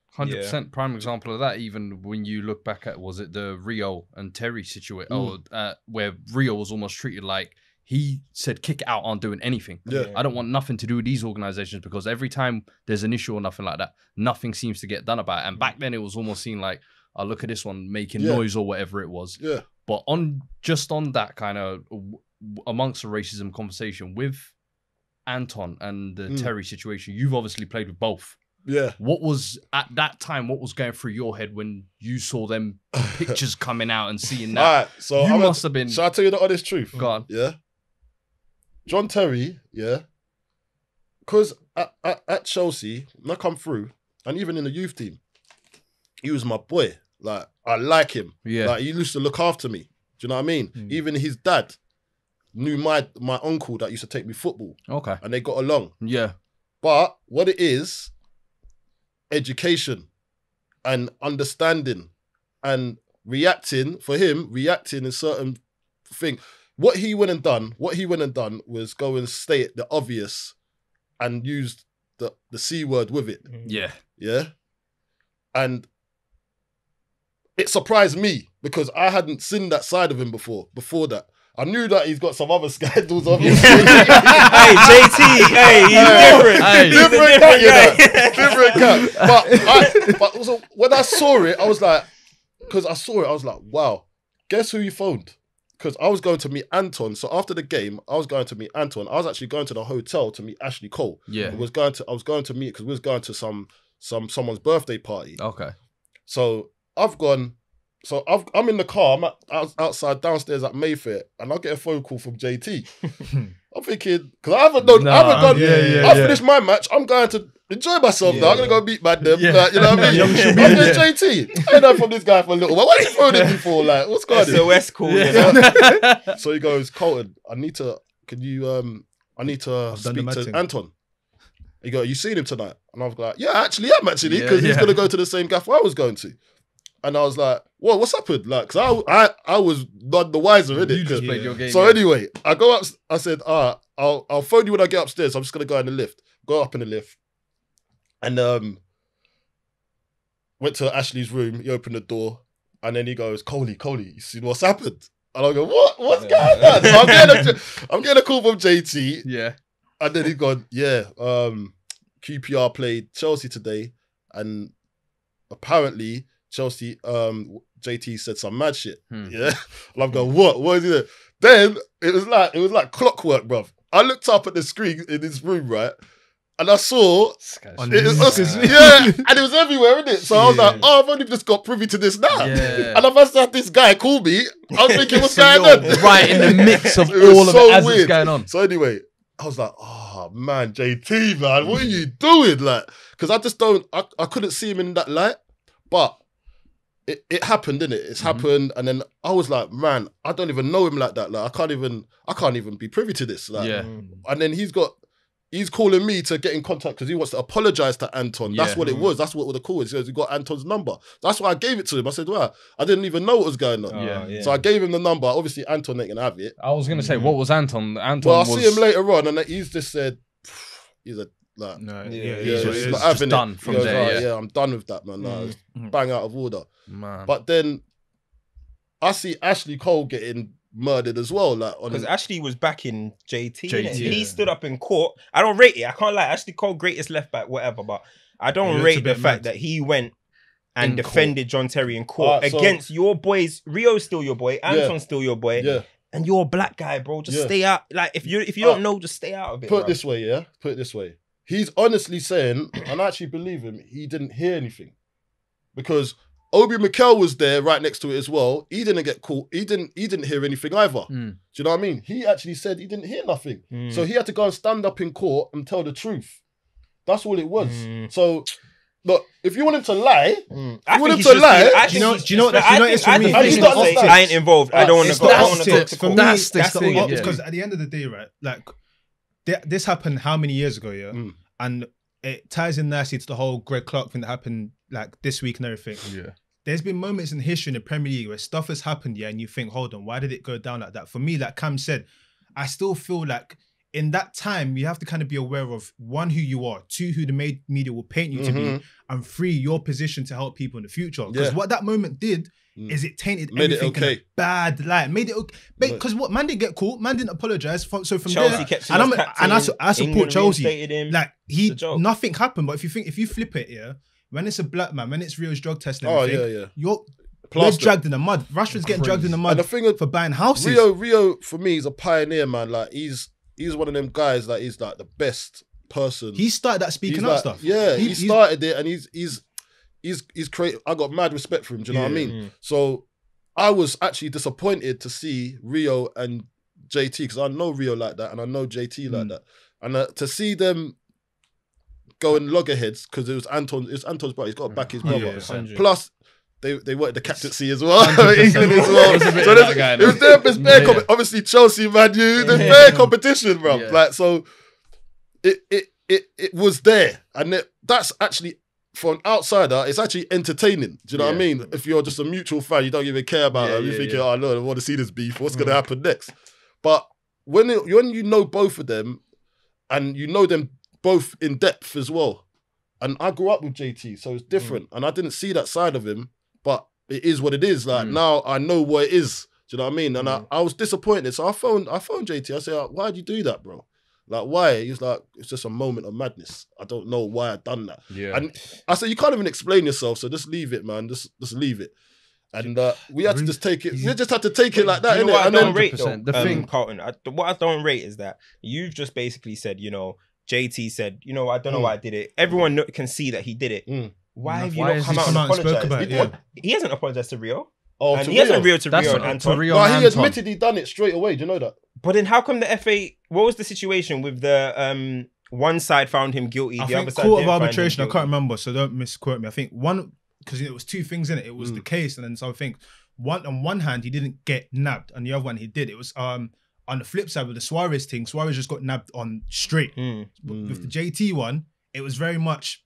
Hundred percent yeah. prime example of that. Even when you look back at was it the Rio and Terry situation, mm. oh, uh, where Rio was almost treated like he said, "Kick out on doing anything. Yeah. I don't want nothing to do with these organizations because every time there's an issue or nothing like that, nothing seems to get done about it." And back then, it was almost seen like, "I oh, look at this one making yeah. noise or whatever it was." Yeah. But on just on that kind of. Amongst the racism conversation with Anton and the mm. Terry situation, you've obviously played with both. Yeah. What was, at that time, what was going through your head when you saw them pictures coming out and seeing that? All right, so you I'm must a, have been... Shall I tell you the honest truth? Go on. Yeah. John Terry, yeah. Because at, at, at Chelsea, when I come through, and even in the youth team, he was my boy. Like, I like him. Yeah. Like, he used to look after me. Do you know what I mean? Mm. Even his dad... knew my my uncle that used to take me football. Okay. And they got along. Yeah. But what it is, education and understanding and reacting, for him, reacting in certain thing. What he went and done, what he went and done was go and state the obvious and used the, the C word with it. Yeah. Yeah. And it surprised me because I hadn't seen that side of him before, before that. I knew that he's got some other scandals, obviously. Hey, J T, hey, he's hey, different. Hey. He's different different cat, you know. Different cat. But, I, but also, when I saw it, I was like, because I saw it, I was like, wow, guess who you phoned? Because I was going to meet Anton. So after the game, I was going to meet Anton. I was actually going to the hotel to meet Ashley Cole. Yeah. I was going to, I was going to meet, because we was going to some, some someone's birthday party. Okay. So I've gone... So I've, I'm in the car, I'm at, outside downstairs at Mayfair, and I get a phone call from J T. I'm thinking, because I haven't done, nah, I haven't done, yeah, yeah, I yeah. finished my match, I'm going to enjoy myself yeah, now, I'm going to go meet my them, yeah. like, you know what I mean? I'm just J T, I ain't heard from this guy for a little while, what are you phoning me for? Like, what's going on? S O S call. Yeah. So he goes, Colton, I need to, can you, um, I need to I've speak to thing. Anton. He goes, you seen him tonight? And I was like, yeah, I actually am actually, because yeah, yeah. he's going to go to the same gaff I was going to. And I was like, whoa, what's happened? Like, because I, I, I was not the wiser, innit? You just played your game. So yeah. anyway, I go up, I said, ah, right, I'll, I'll phone you when I get upstairs. I'm just going to go in the lift. Go up in the lift. And um, went to Ashley's room. He opened the door. And then he goes, Coley, Coley, you seen what's happened? And I go, what? What's yeah. going on? So I'm, getting a, I'm getting a call from J T. Yeah. And then he's gone, yeah, um, Q P R played Chelsea today. And apparently... Chelsea, um, J T said some mad shit. Hmm. Yeah. And I'm going, what? What is it? Then it was like, it was like clockwork, bruv. I looked up at the screen in this room, right? And I saw, it was us, yeah, and it was everywhere, wasn't it? So I was yeah. like, oh, I've only just got privy to this now. Yeah. And I've just had this guy call me. I was thinking, what's going on? Right in the mix of all of so it as weird. It's going on. So anyway, I was like, oh, man, J T, man, what are you doing? Like, because I just don't, I, I couldn't see him in that light. But it, it happened, didn't it? It's mm-hmm. happened. And then I was like, man, I don't even know him like that. Like, I can't even, I can't even be privy to this. Like, yeah. And then he's got, he's calling me to get in contact because he wants to apologise to Anton. That's yeah. what it was. That's what the call is. He goes, you got Anton's number. That's why I gave it to him. I said, wow, I didn't even know what was going on. Oh, yeah. So I gave him the number. Obviously, Anton ain't going to have it. I was going to say, yeah. what was Anton? Anton well, I'll was... see him later on, and he's just said, he's a, like, no, yeah, yeah, he's just, just, just done it. From goes, there. Right, yeah. yeah, I'm done with that, man. Like, mm. Bang out of order. Man. But then I see Ashley Cole getting murdered as well, like, because Ashley was backing J T. J T, yeah. He stood up in court. I don't rate it. I can't lie. Ashley Cole, greatest left back, whatever. But I don't yeah, rate the fact mad. that he went and in defended court. John Terry in court right, against so... your boys. Rio's still your boy. Anton's yeah. still your boy. Yeah. And you're a black guy, bro. Just yeah. stay out. Like if you if you uh, don't know, just stay out of it. Put bro. it this way, yeah. Put it this way. He's honestly saying, and I actually believe him. He didn't hear anything because Obi Mikel was there right next to it as well. He didn't get caught. He didn't he didn't hear anything either. Mm. Do you know what I mean? He actually said he didn't hear nothing. Mm. So he had to go and stand up in court and tell the truth. That's all it was. Mm. So look, if you want him to lie, mm. I you want him to lie. Being, do you know, do you know what that's you know, it's for me? I, think I, think I ain't involved. I don't want to go. I want to go to court. That's the thing. Because at the end of the day, right, like this happened how many years ago, yeah? Mm. And it ties in nicely to the whole Greg Clark thing that happened like this week and everything. Yeah. There's been moments in history in the Premier League where stuff has happened, yeah, and you think, hold on, why did it go down like that? For me, like Cam said, I still feel like in that time, you have to kind of be aware of one, who you are, two, who the media will paint you mm-hmm. to be, and three, your position to help people in the future. Because yeah. what that moment did mm. is it tainted made everything it okay. in a bad light. Made it okay. Because what, man didn't get caught, man didn't apologise. So from Chelsea there, kept and, I'm, and I, I support England Chelsea. Him. Like, he, nothing happened. But if you think, if you flip it, yeah, when it's a black man, when it's Rio's drug testing, oh yeah, yeah, you're dragged in the mud. Rashford's getting dragged in the mud. And the thing for buying houses, Rio, Rio for me is a pioneer, man. Like he's he's one of them guys that is like the best person. He started that speaking up stuff. Yeah, he, he started it, and he's he's he's he's creative. I got mad respect for him. Do you know what I mean? So I was actually disappointed to see Rio and J T because I know Rio like that, and I know J T like that, and uh, to see them going loggerheads because it was Anton. It's Anton's brother. He's got to back his brother. Yeah, yeah. Plus, they they wanted the captaincy as well, England as well. It was, so there's, guy, it was their fair yeah. competition. Obviously, Chelsea, man, you the yeah. fair competition, bro. Yeah. Like so, it it it it was there, and it, that's actually for an outsider. It's actually entertaining. Do you know yeah. what I mean? If you're just a mutual fan, you don't even care about yeah, it. You yeah, think, yeah. oh no, I want to see this beef. What's mm. gonna happen next? But when it, when you know both of them, and you know them. Both in depth as well. And I grew up with J T, so it's different. Mm. And I didn't see that side of him, but it is what it is. Like mm. now I know what it is. Do you know what I mean? And mm. I, I was disappointed. So I phoned I phoned J T. I said, why'd you do that, bro? Like, why? He's like, it's just a moment of madness. I don't know why I done that. Yeah. And I said, you can't even explain yourself, so just leave it, man. Just just leave it. And uh, we had to just take it. We just had to take it like that. You know what I don't rate, though, the um, thing, Carlton, I, what I don't rate is that you've just basically said, you know, J T said, you know, I don't know mm. why I did it. Everyone no can see that he did it. Mm. Why have you why not come out and apologise? He, yeah. he hasn't apologised to Rio. Oh, and to he Rio. hasn't Rio to That's Rio and Anton. Rio and no, he Anton. admitted he done it straight away. Do you know that? But then how come the F A, what was the situation with the, um, one side found him guilty, I the other side didn't find him guilty? Court of arbitration, I can't remember, so don't misquote me. I think one, because you know, it was two things in it. It was mm. the case, and then so I think, one, on one hand, he didn't get nabbed, and the other one he did. It was... um. On the flip side with the Suarez thing, Suarez just got nabbed on straight. Mm. With the J T one, it was very much...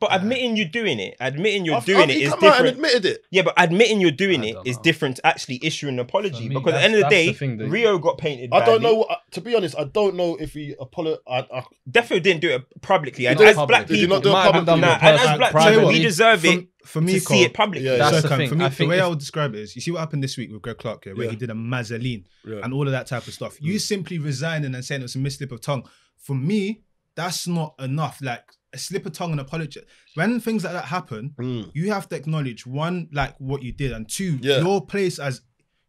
But uh, admitting you're doing it, admitting you're I've, doing I've, it is different. Out and admitted it. Yeah, but admitting you're doing it know. is different to actually issuing an apology. Me, because at the end of the day, the Rio got painted badly. I don't know, to be honest, I don't know if he apologized. I... Definitely didn't do it publicly. And as, public. people, not do it publicly. Nah, and as black private. people, we deserve for, it for me, to Cole, see it publicly. Yeah, that's so the, thing. For me, I think the way I would describe it is, you see what happened this week with Greg Clark, yeah, where yeah. he did a mazzoline yeah. and all of that type of stuff. You simply resigning and saying it was a mislip of tongue. For me, that's not enough. Like, a slip of tongue and apology. When things like that happen, mm. you have to acknowledge, one, like what you did, and two, yeah. your place as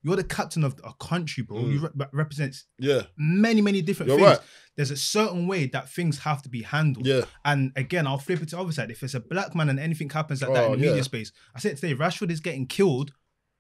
You're the captain of a country, bro. Mm. You re represents yeah. many, many different you're things. Right. There's a certain way that things have to be handled. Yeah. And again, I'll flip it to the other side. If it's a black man and anything happens like oh, that in the yeah. media space, I said today, Rashford is getting killed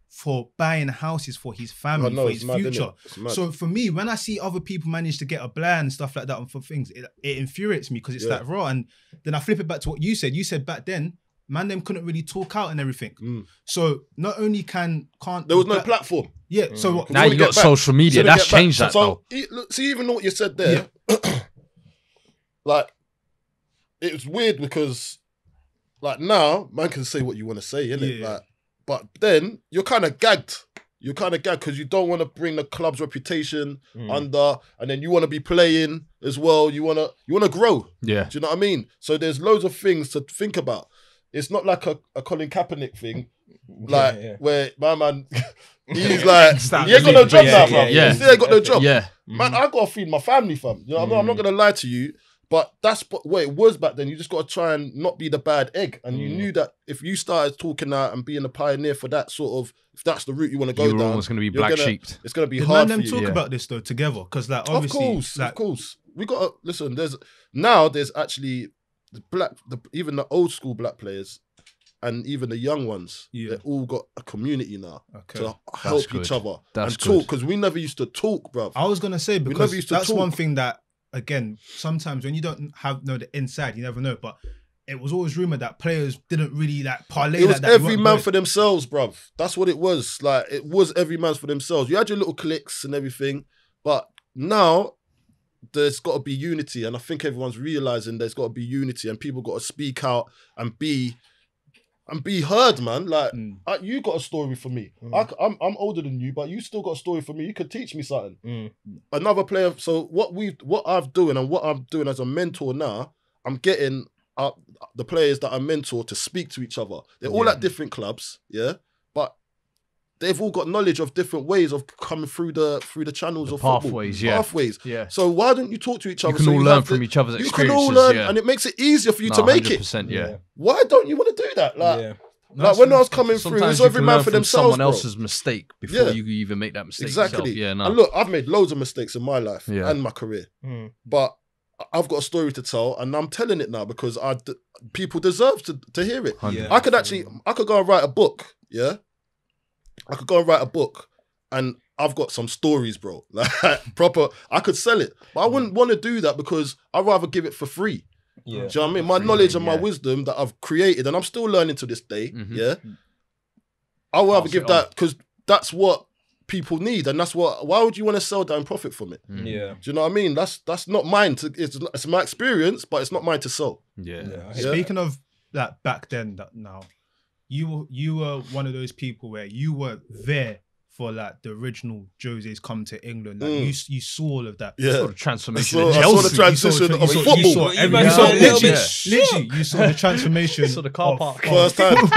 for buying houses for his family, oh, no, for his mad, future. So for me, when I see other people manage to get a blare and stuff like that and for things, it, it infuriates me because it's yeah. that raw. And then I flip it back to what you said. You said back then, man, them couldn't really talk out and everything. Mm. So not only can, can't- There was no platform. Yeah, mm. so- Now you got social media, so that's changed that so, though. So, look, see, even what you said there, yeah. like, it was weird because like now, man can say what you want to say, innit? Yeah. Like, but then you're kind of gagged. You're kind of gagged because you don't want to bring the club's reputation mm. under, and then you want to be playing as well. You want to you want to grow. Yeah. Do you know what I mean? So there's loads of things to think about. It's not like a, a Colin Kaepernick thing, like yeah, yeah. where my man, he's like, he ain't got no job yeah, now, yeah, fam. Yeah. He still ain't got no job. Yeah. Man, I got to feed my family, fam. You know, mm. I'm not going to lie to you, but that's what it was back then. You just got to try and not be the bad egg. And mm. you knew that if you started talking out and being a pioneer for that sort of, if that's the route you want to go down, almost gonna be black gonna, sheeped. It's going to be Did hard man for them you. Talk yeah. about this though together, because like obviously- Of course, like, of course. We got to, listen, There's now there's actually, The black, the, even the old school black players, and even the young ones, yeah. they've all got a community now okay. to help that's each good. Other that's and good. Talk. Because we never used to talk, bro. I was gonna say because we never used to that's talk. One thing that, again, sometimes when you don't have know the inside, you never know. But it was always rumored that players didn't really like parlay. It was like, every man for themselves, bro. That's what it was. Like it was every man for themselves. You had your little cliques and everything, but now. There's got to be unity, and I think everyone's realizing there's got to be unity, and people got to speak out and be and be heard, man. Like mm. I, you got a story for me. Mm. I, I'm I'm older than you, but you still got a story for me. You could teach me something. Mm. Another player. So what we what I've doing and what I'm doing as a mentor now, I'm getting uh, the players that I mentor to speak to each other. They're all yeah. at different clubs, yeah, but. They've all got knowledge of different ways of coming through the through the channels the of pathways, football. Yeah. Pathways, yeah. So why don't you talk to each other? You can so all you learn from to, each other's you experiences. You can all learn, yeah. and it makes it easier for you no, to make one hundred percent, it. Yeah. Why don't you want to do that? Like, yeah. no, like when I was coming through, it was every man for themselves. Someone else's bro. Mistake before yeah. you even make that mistake. Exactly. Yourself. Yeah. No. And look, I've made loads of mistakes in my life yeah. and my career, mm. but I've got a story to tell, and I'm telling it now because I d people deserve to to hear it. Yeah. I could actually, I could go and write a book. Yeah. I could go and write a book, and I've got some stories, bro. Like proper, I could sell it, but I wouldn't want to do that because I'd rather give it for free. Yeah. Do you know what I mean? My knowledge and my yeah. wisdom that I've created, and I'm still learning to this day. Mm-hmm. Yeah, I would rather give that because that's what people need, and that's what. Why would you want to sell that and profit from it? Mm. Yeah. Do you know what I mean? That's that's not mine. To, it's it's my experience, but it's not mine to sell. Yeah. yeah. Speaking yeah. of that, back then, that now. You were you were one of those people where you were there for like the original Jose's come to England. Like mm. you you saw all of that. Yeah. You saw the transformation. I saw, of Chelsea. I saw the transition saw the tra of football. You saw, you saw, you saw literally, literally, you saw the transformation. You saw the car park first time.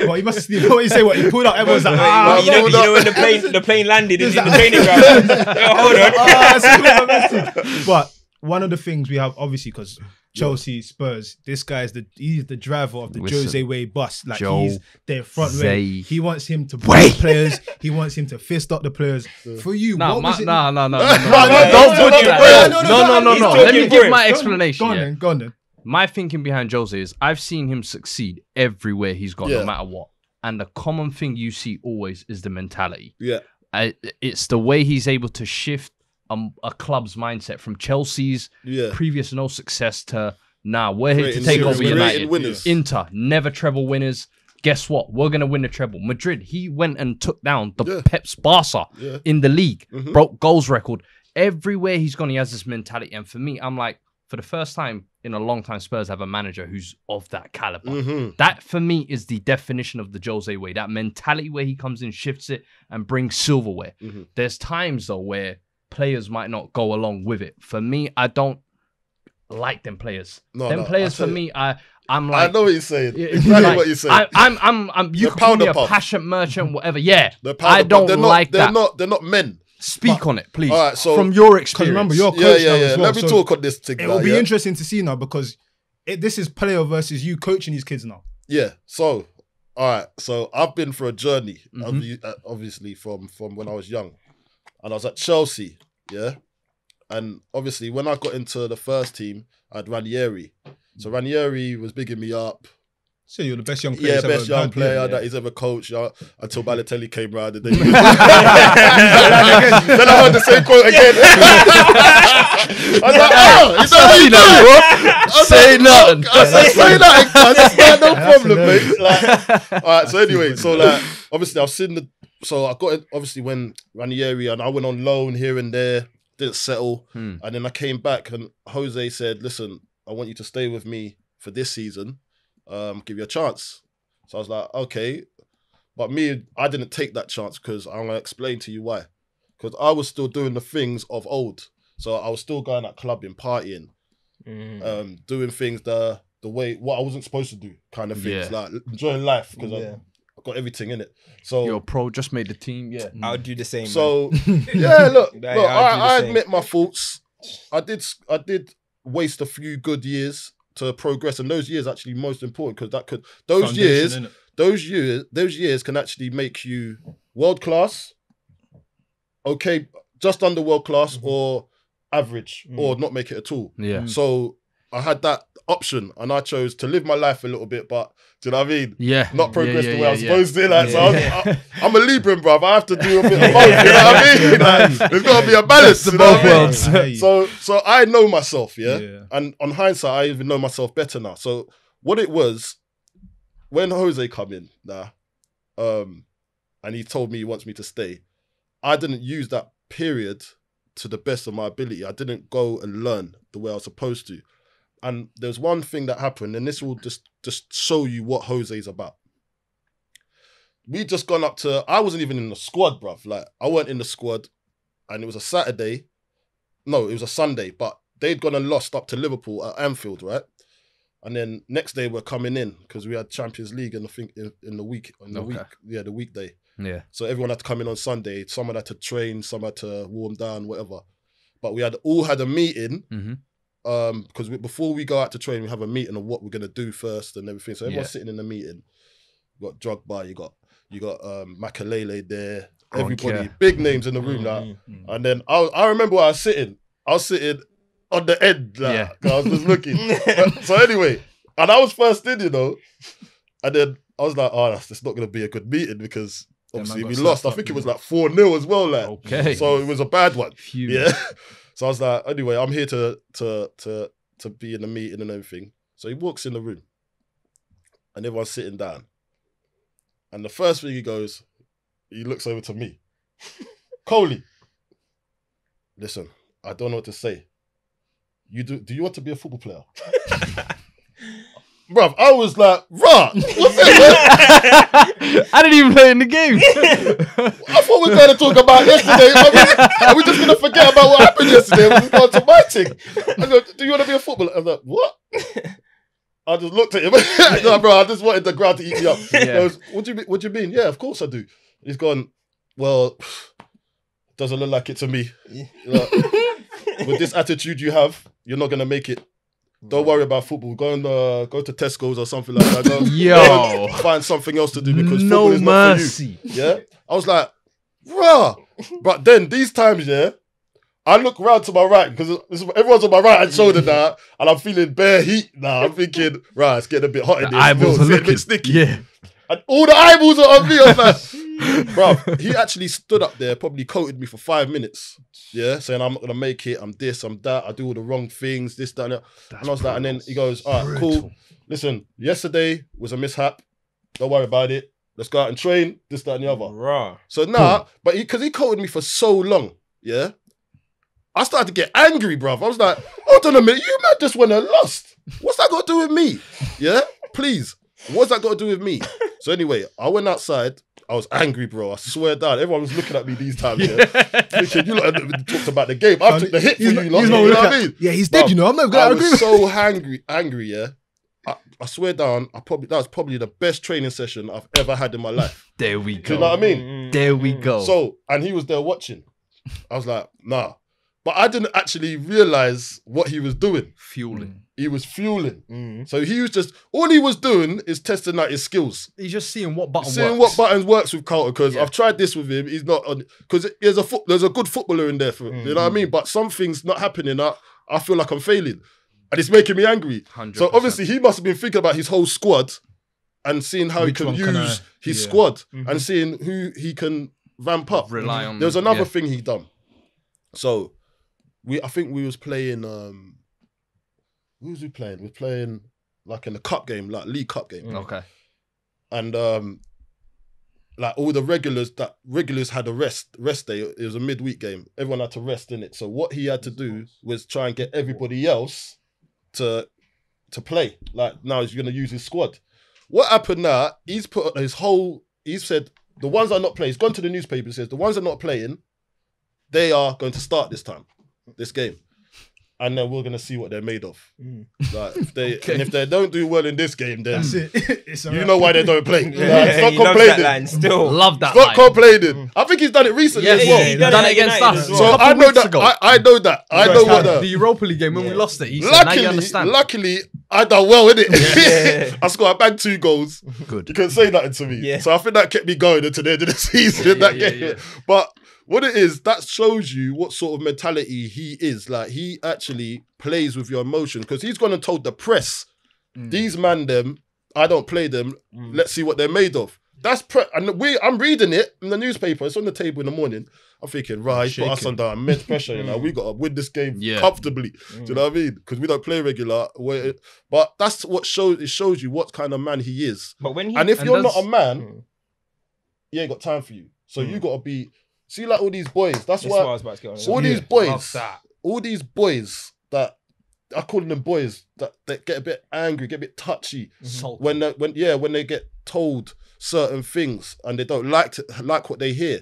Well, you must you know what you say. What you pulled out, everyone's like, ah, you know, you know when the plane the plane landed in the training ground. Hold on. Ah, but one of the things we have obviously because. Chelsea, yeah. Spurs. This guy's the he's the driver of the Listen, Jose way bus. Like Joe he's their front way. He wants him to break players. He wants him to fist up the players. For you, nah, what my, was it? Nah, nah, nah, nah, nah, nah, don't put it that. No, no, no, no. Let me give my explanation. Go on, yeah. then, go on then. My thinking behind Jose is I've seen him succeed everywhere he's gone, yeah. no matter what. And the common thing you see always is the mentality. Yeah, I, it's the way he's able to shift. A, a club's mindset from Chelsea's yeah. previous no success to now nah, we're here Great to take over United. Winners. Inter, never treble winners. Guess what? We're going to win the treble. Madrid, he went and took down the yeah. Pep's Barca yeah. in the league. Mm-hmm. Broke goals record. Everywhere he's gone, he has this mentality. And for me, I'm like, for the first time in a long time, Spurs have a manager who's of that caliber. Mm-hmm. That, for me, is the definition of the Jose way. That mentality where he comes in, shifts it, and brings silverware. Mm-hmm. There's times, though, where players might not go along with it. For me, I don't like them players. No, them no, players for me, I I'm like I know what you're saying. Exactly like, what you're saying. I, I'm I'm I'm you can be a passion merchant, whatever. Yeah, I don't they're like not, they're that. Not, they're not men. Speak but, on it, please. All right, so, from your experience, remember your coach. Yeah, yeah, yeah. As well, let me so talk on this. Thing it will now, be yeah? interesting to see now because it, this is player versus you coaching these kids now. Yeah. So all right, so I've been for a journey, mm-hmm. obviously, from, from when I was young. And I was at Chelsea, yeah? And obviously, when I got into the first team, I had Ranieri. So Ranieri was bigging me up. So you're the best young player. Yeah, best young player yeah. that he's ever coached. Yeah, until Balotelli came round. Then I heard the same quote again. I was like, oh, you know you know, say nothing. I said, say nothing. I said, no problem, mate. Like, all right, so anyway, so like, obviously I've seen the, so I got, obviously when Ranieri and I went on loan here and there, didn't settle. Hmm. And then I came back and Jose said, listen, I want you to stay with me for this season. Um, give you a chance. So I was like, okay. But me, I didn't take that chance because I'm going to explain to you why. Because I was still doing the things of old. So I was still going out clubbing, partying, mm. um, doing things the the way, what I wasn't supposed to do kind of things. Yeah. Like enjoying life because yeah. I've got everything in it. So Yo, pro just made the team. Yeah, I would do the same. So yeah, look, like, look I, I admit my faults. I did, I did waste a few good years to progress, and those years actually most important because that could those Foundation, years innit? those years those years can actually make you world class, okay, just under world class, mm-hmm. or average, mm. or not make it at all. Yeah. So I had that option, and I chose to live my life a little bit, but do you know what I mean? Yeah. Not progress yeah, yeah, the way yeah, I'm yeah. supposed to. Like, yeah, so I'm, yeah. I, I'm a Libran, bruv. I have to do a bit of both. You know what I mean? Like, there's got to be a balance. You know both worlds. I mean? So, so I know myself, yeah? yeah? And on hindsight, I even know myself better now. So what it was, when Jose come in, nah, um, and he told me he wants me to stay, I didn't use that period to the best of my ability. I didn't go and learn the way I was supposed to. And there's one thing that happened, and this will just, just show you what Jose's about. We just gone up to, I wasn't even in the squad, bruv. Like, I weren't in the squad, and it was a Saturday. No, it was a Sunday, but they'd gone and lost up to Liverpool at Anfield, right? And then next day we're coming in, because we had Champions League in the, thing, in, in the week, in the okay. week, yeah, the weekday. Yeah. So everyone had to come in on Sunday. Someone had to train, some had to warm down, whatever. But we had all had a meeting, mm-hmm. Um, because before we go out to train, we have a meeting of what we're gonna do first and everything. So everyone's yeah. sitting in the meeting. You got Drogba, you got you got um, Makalele there. Everybody, big names in the room now. Mm, mm, mm. And then I was, I remember where I was sitting. I was sitting on the end. Like, yeah. I was just looking. So anyway, and I was first in, you know. And then I was like, oh, that's it's not gonna be a good meeting because obviously yeah, we lost. I think it was like four nil as well. Like, okay. So it was a bad one. Phew. Yeah. So I was like, anyway, I'm here to to to to be in the meeting and everything. So he walks in the room, and everyone's sitting down. And the first thing he goes, he looks over to me, Coley. Listen, I don't know what to say. You do? Do you want to be a football player? Bruv, I was like, rah, what's that? I didn't even play in the game. I thought we were going to talk about yesterday. Are we just going to forget about what happened yesterday? We're just going to my thing. I go, do you want to be a footballer? I was like, what? I just looked at him. No, bro, I just wanted the ground to eat me up. Yeah. I was, what, do you, what do you mean? Yeah, of course I do. He's gone, well, doesn't look like it to me. Yeah. Like, with this attitude you have, you're not going to make it. Don't worry about football. Go and uh, go to Tesco's or something like that. Go, Yo, go find something else to do because no football is mercy. Not for you. Yeah, I was like, rah. But then these times, yeah, I look round to my right because everyone's on my right hand shoulder now, and I'm feeling bare heat now. I'm thinking, right, it's getting a bit hot in the here. Eyeballs are looking a bit sticky. Yeah, and all the eyeballs are on me. I was like, bro, he actually stood up there, probably coated me for five minutes. Yeah, saying I'm not gonna make it. I'm this. I'm that. I do all the wrong things. This, that, and that. That's and I was like, and then he goes, "All right, brutal. Cool. Listen, yesterday was a mishap. Don't worry about it. Let's go out and train. This, that, and the other." Right. So nah, cool. But because he, he coated me for so long, yeah, I started to get angry, bruv. I was like, "Hold on a minute, you might just went and lost. What's that got to do with me? Yeah, please. What's that got to do with me?" So anyway, I went outside. I was angry, bro. I swear down. Everyone was looking at me these times. Yeah. Thinking, you lot talked about the game. I took the hit for you. Not, you know what I mean? Yeah, he's dead, bro, you know. I'm not going to agree. I was so angry, angry, yeah. I, I swear down, I probably that was probably the best training session I've ever had in my life. There we go. Do you know what I mean? There we go. So, and he was there watching. I was like, nah. But I didn't actually realise what he was doing. Fueling. He was fueling. Mm. So he was just, all he was doing is testing out his skills. He's just seeing what button seeing works. Seeing what buttons works with Carlton, because yeah. I've tried this with him. He's not, because there's a foot, there's a good footballer in there, for mm. you know what I mean? But something's not happening. I, I feel like I'm failing. And it's making me angry. one hundred percent. So obviously he must have been thinking about his whole squad and seeing how Which he can use can I, his yeah. squad mm-hmm. and seeing who he can ramp up. Rely on. There was another yeah. thing he done. So, we I think we was playing, um, who was we playing? We were playing like in the cup game, like League Cup game. Mm. Okay. And um, like all the regulars, that regulars had a rest, rest day. It was a midweek game. Everyone had to rest in it. So what he had to do was try and get everybody else to, to play. Like now he's gonna use his squad. What happened now, he's put his whole, he said, the ones that are not playing, he's gone to the newspaper and says, the ones that are not playing, they are going to start this time, this game. And then we're going to see what they're made of. Mm. Like if they, okay. And if they don't do well in this game, then That's it. It's you know why they don't play. Like, yeah, stop complaining. That line still. Love that Stop line. complaining. I think he's done it recently yeah, as well. Yeah, he's done, done it against United us. Well. So I know, that, I, I know that. I know that. I know what the... The Europa League game, when yeah. we lost it, he luckily, said, now you understand. Luckily, I done well, innit? Yeah, yeah, yeah. I scored, I bagged two goals. Good. You can say nothing to me. Yeah. So I think that kept me going until the end of the season. Yeah, that yeah, game. Yeah. But... what it is, that shows you what sort of mentality he is. Like, he actually plays with your emotion, because he's gone and told the press, mm. these man them, I don't play them, mm. let's see what they're made of. That's pre and we, I'm reading it in the newspaper, it's on the table in the morning. I'm thinking, right, he's put us under immense pressure, you know, we got to win this game yeah. comfortably. Mm. Do you know what I mean? Because we don't play regular. But that's what shows, it shows you what kind of man he is. But when he, and if and you're does... not a man, mm. he ain't got time for you. So mm. you got to be... See, like all these boys, that's why I was about to get on. all yeah. these boys, all these boys that, I call them boys, that, that get a bit angry, get a bit touchy. Mm-hmm. When, they, when, yeah, when they get told certain things and they don't like to, like what they hear,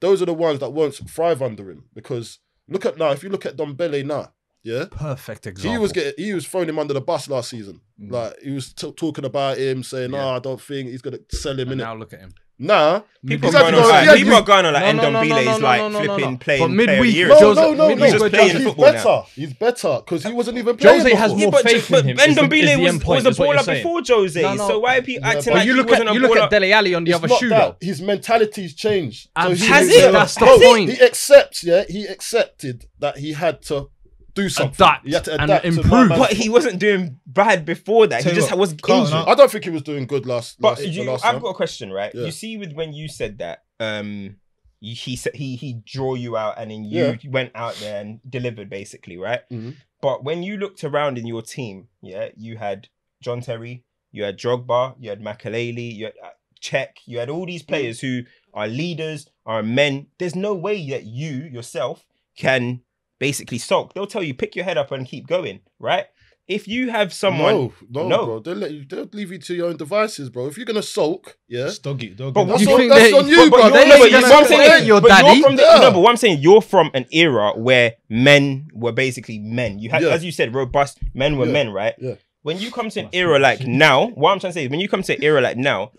those are the ones that won't thrive under him. Because look at now, if you look at Ndombele now, yeah? Perfect example. He was getting, he was throwing him under the bus last season. Mm. Like, he was t talking about him, saying, yeah. oh, I don't think he's going to sell him. And now look at him. Nah, people, exactly are, going on, yeah, people you, are going on like no, Ndombele no, no, no, is like no, no, no, flipping no, no. playing. But midweek, no, no, no, no, he's, just playing he's football better. Now. He's better because he wasn't even playing. Jose has more yeah, faith but, in him. But Ndombele was, was a baller before Jose, no, no. so why are people yeah, acting like you look he wasn't at, a you baller? You look at Dele Alli on the it's other shoe though. His mentality's changed. Has it? That's the point. He accepts. Yeah, he accepted that he had to do something. Adapt he had to adapt and improve. To but he wasn't doing bad before that. He just was injured. I don't think he was doing good last. But last, you, last I've time. got a question, right? Yeah. You see, with when you said that, um, you, he said he he draw you out, and then you yeah. went out there and delivered, basically, right? Mm-hmm. But when you looked around in your team, yeah, you had John Terry, you had Drogba, you had Makaleli, you had Czech, you had all these players who are leaders, are men. There's no way that you yourself can. Basically sulk. They'll tell you, pick your head up and keep going, right? If you have someone... No, no, no. bro. They'll, let you, they'll leave you to your own devices, bro. If you're going to sulk, yeah. It's doggy, doggy. But that's, you on, that's on you, bro. They ain't going to play your daddy. You're from the, yeah. No, but what I'm saying, you're from an era where men were basically men. You had, yeah. As you said, robust men were yeah. men, right? Yeah. When you come to an era like now, what I'm trying to say is when you come to an era like now,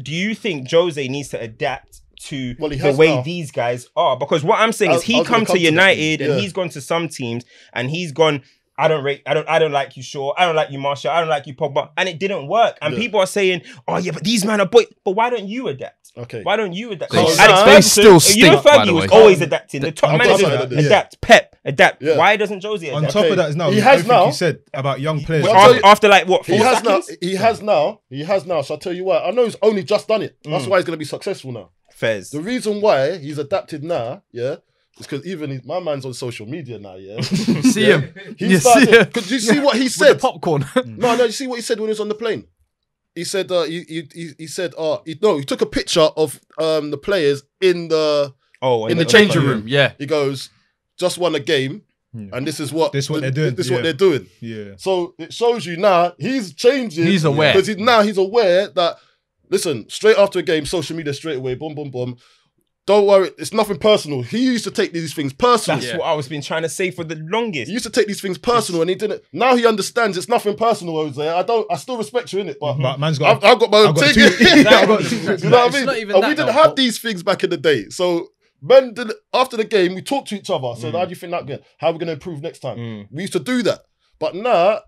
do you think Jose needs to adapt to well, the way now. these guys are? Because what I'm saying I'll, is he come, come to United to yeah. and he's gone to some teams and he's gone, I don't rate, I don't, I don't like you Shaw, I don't like you Martial, I don't like you Pogba, and it didn't work. And yeah. people are saying, oh yeah, but these men are boy, but why don't you adapt? Okay. Why don't you adapt? They, Alex they still stink, you know Fergie was always adapting. The top managers adapt, adapt, Pep adapt. Yeah. Why doesn't Jose adapt? On top okay. of that is now, he has now. You said about young players. Well, after, you, after like what, four he has seconds? Now, he has now, he has now, so I'll tell you why. I know he's only just done it. That's why he's going to be successful now. Fez. The reason why he's adapted now, yeah, is because even his, my man's on social media now, yeah. you see yeah. him. He you started, see him. Cause you see yeah. what he said. With the popcorn. no, no, you see what he said when he was on the plane. He said, uh, he, he, he said, uh, he, no, he took a picture of um, the players in the oh, in the, the changing room. room. Yeah, he goes, just won a game, yeah. and this is what this what the, they're doing. This is yeah. what they're doing. Yeah. So it shows you now he's changing. He's aware because he, now he's aware that. Listen, straight after a game, social media straight away, boom, boom, boom. Don't worry, it's nothing personal. He used to take these things personal. That's yeah. what I was been trying to say for the longest. He used to take these things personal it's... and he didn't. Now he understands it's nothing personal, Jose. I don't. I still respect you, innit? But, but man's got. I've, I've got my own ticket. You know what I mean? And we didn't have these things back in the day, so Men, did, after the game, we talked to each other. I said, mm. how do you think that game? How are we going to improve next time? Mm. We used to do that. But now,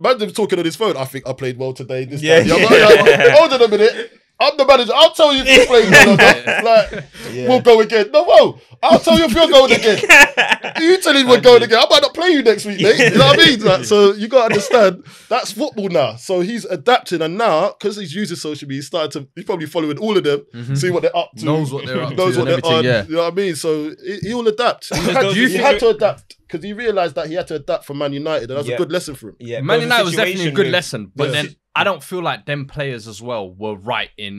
man, they're talking on his phone. I think I played well today. This yeah, time. Yeah. Like, yeah. Hold on a minute. I'm the manager. I'll tell you to play well. Like, yeah. we'll go again. No, whoa. I'll tell you if you're going again. You tell him we're going again. I might not play you next week, mate. You know what I mean? Like, so you got to understand, that's football now. So he's adapting. And now, because he's using social media, he's starting to, he's probably following all of them, mm -hmm. see what they're up to. Knows what they're up knows to. Knows what they're on. Yeah. You know what I mean? So he, he'll adapt. He had, you he had to adapt. Because he realised that he had to adapt for Man United, and that was yeah. a good lesson for him. Yeah, Man United was definitely a good with, lesson, but yeah. then I don't feel like them players as well were right in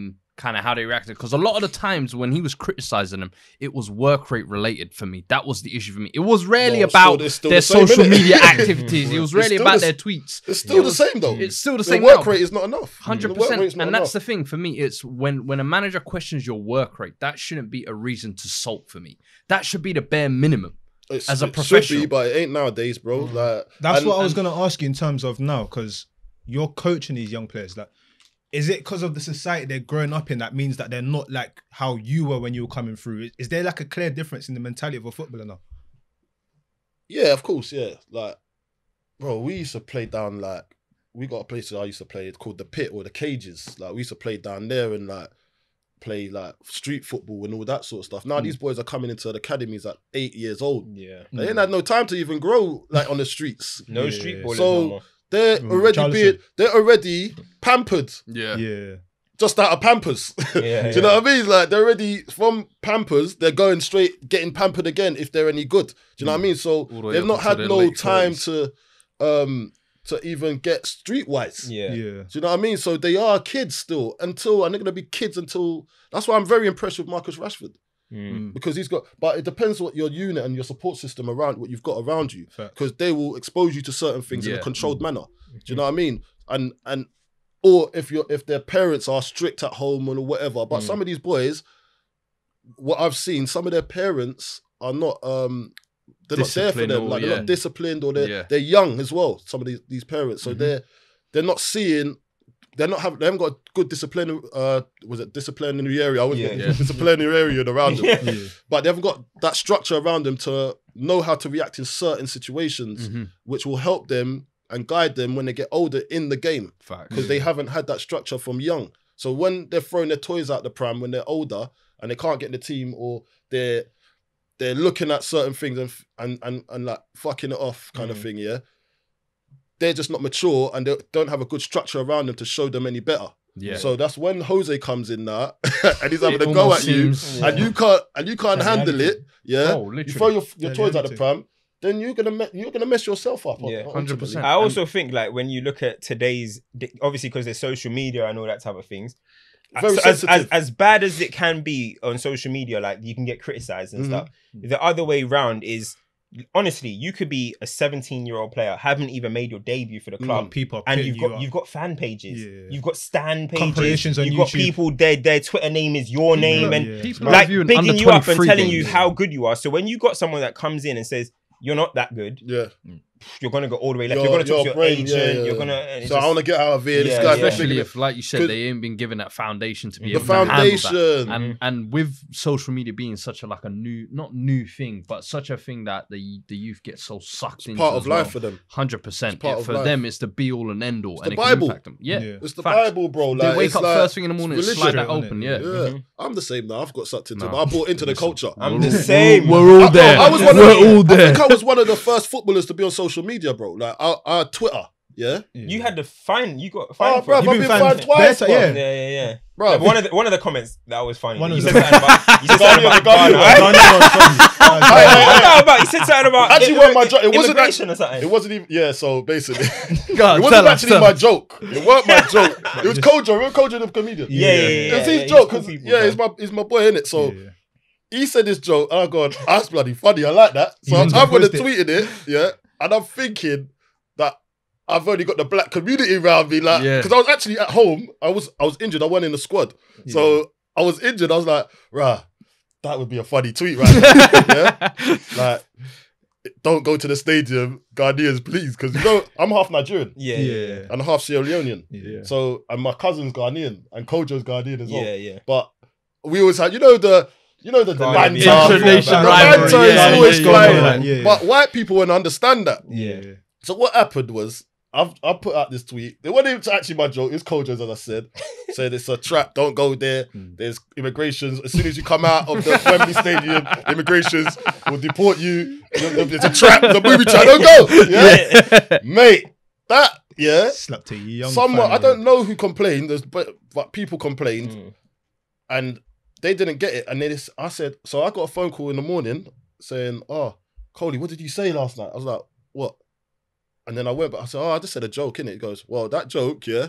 kind of how they reacted. Because a lot of the times when he was criticising them, it was work rate related for me. That was the issue for me. It was rarely well, about still, still their the same, social media activities. It was rarely about the, their tweets. It's still it was, the same though. It's still the same. The work now. rate is not enough. one hundred percent. And that's the thing for me. It's when, when a manager questions your work rate, that shouldn't be a reason to sulk for me. That should be the bare minimum. It's, as a professional, be, but it ain't nowadays, bro. Mm-hmm. Like that's and, what I was gonna ask you in terms of now, because you're coaching these young players. Like, is it because of the society they're growing up in that means that they're not like how you were when you were coming through? Is there like a clear difference in the mentality of a footballer now? Yeah, of course. Yeah, like, bro, we used to play down like we got a place that I used to play. It's called the Pit or the Cages. Like we used to play down there and like. play like street football and all that sort of stuff. Now mm. these boys are coming into the academies at eight years old. Yeah. They mm. ain't had no time to even grow like on the streets. No yeah, street ballers. So no they're mm. already Charleston. being they're already pampered. Yeah. Yeah. Just out of Pampers. Yeah, Do you yeah. know what I mean? Like they're already from Pampers, they're going straight getting pampered again if they're any good. Do you mm. know what I mean? So the they've not had no time clothes. to um to even get streetwise. Yeah. yeah. Do you know what I mean? So they are kids still until, and they're going to be kids until, that's why I'm very impressed with Marcus Rashford. Mm. Because he's got, but it depends what your unit and your support system around, what you've got around you. Because they will expose you to certain things yeah. in a controlled mm. manner. Do you know what I mean? And, and, or if you're, if their parents are strict at home or whatever, but mm. some of these boys, what I've seen, some of their parents are not, um, they're not there for them, or, like they're yeah. not disciplined, or they're yeah. they're young as well. Some of these, these parents, so mm-hmm. they're they're not seeing, they're not having, they haven't got good discipline. Uh, was it discipline in the area? I wasn't yeah, yeah. disciplinary area around them, yeah. but they haven't got that structure around them to know how to react in certain situations, mm-hmm. which will help them and guide them when they get older in the game, because yeah. they haven't had that structure from young. So when they're throwing their toys out the pram when they're older and they can't get in the team, or they're they're looking at certain things and and and, and like fucking it off kind mm. of thing, yeah. They're just not mature and they don't have a good structure around them to show them any better. Yeah. So that's when Jose comes in now and he's having it a go at seems, you yeah. and you can't and you can't and handle it. Yeah. Oh, you throw your, your toys out of the pram, then you're gonna you're gonna mess yourself up. Yeah, hundred percent. I also and, think like when you look at today's, obviously because there's social media and all that type of things. As, as, as, as bad as it can be on social media, like you can get criticized and mm-hmm. stuff. The other way round is, honestly, you could be a seventeen year old player, haven't even made your debut for the club, mm, people and you've got you you've got fan pages, yeah. you've got stan pages, you've on got YouTube. people their their Twitter name is your name, yeah, and yeah. people like bigging you up and telling you how good you are. So when you got someone that comes in and says you're not that good, yeah. you're gonna go all the way left. Your, you're gonna talk your to your brain, agent. Yeah, yeah. You're gonna. So just, I want to get out of here. This yeah, guy, yeah. especially if, like you said, they ain't been given that foundation to be the able foundation. to handle that. And and with social media being such a like a new, not new thing, but such a thing that the the youth get so sucked it's into. Part of well. life for them. Hundred percent. For life. them, it's the be all and end all. It's and the it Bible. Can impact them. Yeah. yeah, it's the Fact. Bible, bro. Like, they wake it's up like first thing in the morning, and slide that open. Yeah, I'm the same now. I've got sucked into. I bought into the culture. I'm the same. We're all there. I was one. We're all there. I think I was one of the first footballers to be on social. Social media, bro, like our, our Twitter, yeah? yeah. You had to find, you got fined. Oh, bro, I've been fined twice. Better, yeah. yeah, yeah, yeah. Bro, like, one of the one of the comments that was funny. One you said something about you said something about Ghana. I know about you said something about actually weren't my joke. It wasn't actually or something. It wasn't even yeah. So basically, God, it wasn't actually my joke. It weren't my joke. It was Kojo. Real Kojo the comedian. Yeah, yeah, yeah. It's his joke because yeah, he's my he's my boy in it. So. He said this joke, and I go, that's bloody funny. I like that. So I'm going to tweeted it, yeah, and I'm thinking that I've only got the black community around me, like, because yeah. I was actually at home. I was I was injured. I wasn't in the squad, yeah. so I was injured. I was like, rah, that would be a funny tweet, right? yeah, like, don't go to the stadium, Ghanaians, please, because you know I'm half Nigerian, yeah, yeah, and half Sierra Leonean, yeah. So and my cousin's Ghanaian and Kojo's Ghanaian as well, yeah, yeah. But we always had, you know the. You know the banter. It's always going. But white people wouldn't understand that. Yeah. So what happened was, I've I put out this tweet. It wasn't even actually my joke. It's Cold Jones, as I said. Said it's a trap. Don't go there. Mm. There's immigrations. As soon as you come out of the Wembley Stadium, immigrations will deport you. It's a trap. It's a movie trap. Don't go. Yeah, yeah. Mate. That yeah. Slapped a young. Someone I don't know who complained. But but people complained, mm. and they didn't get it. And they just, I said so. I got a phone call in the morning saying, "Oh, Coley, what did you say last night?" I was like, "What?" And then I went, but I said, oh, I just said a joke, innit? He goes, well, that joke, yeah,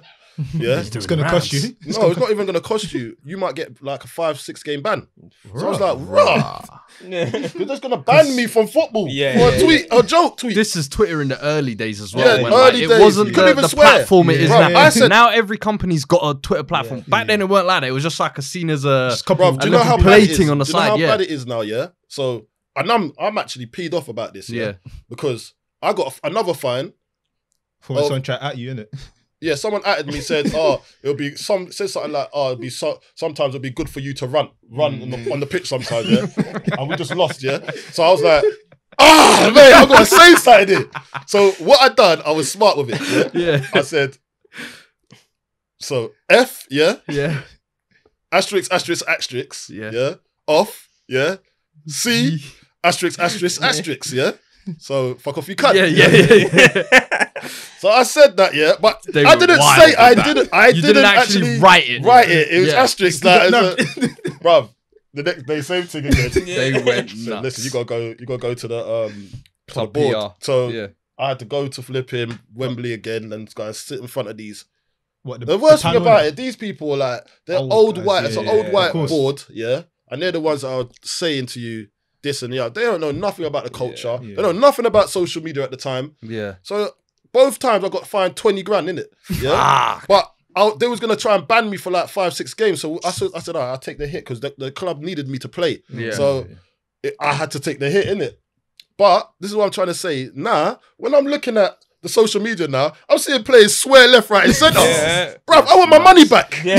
yeah. It's going to cost you. It's no, it's not even going to cost you. You might get like a five, six game ban. Ruh, so I was like, Ruh. You're just going to ban me from football. Yeah, or a tweet, yeah. a joke tweet. This is Twitter in the early days as well. Yeah, when, early like, days. It wasn't the, even the swear. platform yeah. it is bro, now. I said, now every company's got a Twitter platform. Yeah. Back yeah. then it weren't like that. It was just like a scene as a, bro, a do you know how plating on the do side. Do you know how yeah. bad it is now, yeah? So, and I'm, I'm actually peed off about this, yeah? Because... I got another fine. For oh, someone tried at you, innit? Yeah, someone atted me, said, "Oh, it'll be some." Said something like, "Oh, it'll be so, sometimes it'll be good for you to run, run on the, on the pitch sometimes." Yeah, and we just lost. Yeah, so I was like, "Ah, oh, man, I'm gonna save Saturday." So what I done, I was smart with it. Yeah, yeah. I said, "So F, yeah, yeah, asterisk, asterisk, asterisk, yeah, yeah, off, yeah, C, asterisk, asterisk, asterisk, yeah." So fuck off, you cunt. Yeah, yeah, yeah. yeah. So I said that, yeah, but they I didn't say I that. didn't. I didn't, didn't actually, actually write it. Write it. It was yeah. asterisk. That no. a, bruv, the next day, same thing again. They went nuts. So, listen, you gotta go. You gotta go to the um to the board. P R. So yeah. I had to go to flipping Wembley again and go and sit in front of these. What, the, the worst the thing about it, these people are like they're old, old white. Yeah, it's yeah, an old yeah, white board, yeah, and they're the ones that are saying to you. This and yeah, they don't know nothing about the culture. Yeah, yeah. They know nothing about social media at the time. Yeah. So both times I got fined twenty grand in it. Yeah. Ah. But I, they was gonna try and ban me for like five, six games. So I said, I said, oh, I'll take the hit because the, the club needed me to play. Yeah. So it, I had to take the hit in it. But this is what I'm trying to say. Nah, when I'm looking at the social media now, I'm seeing players swear left, right, and centre. Yeah. Bruv, I want my money back. Yeah.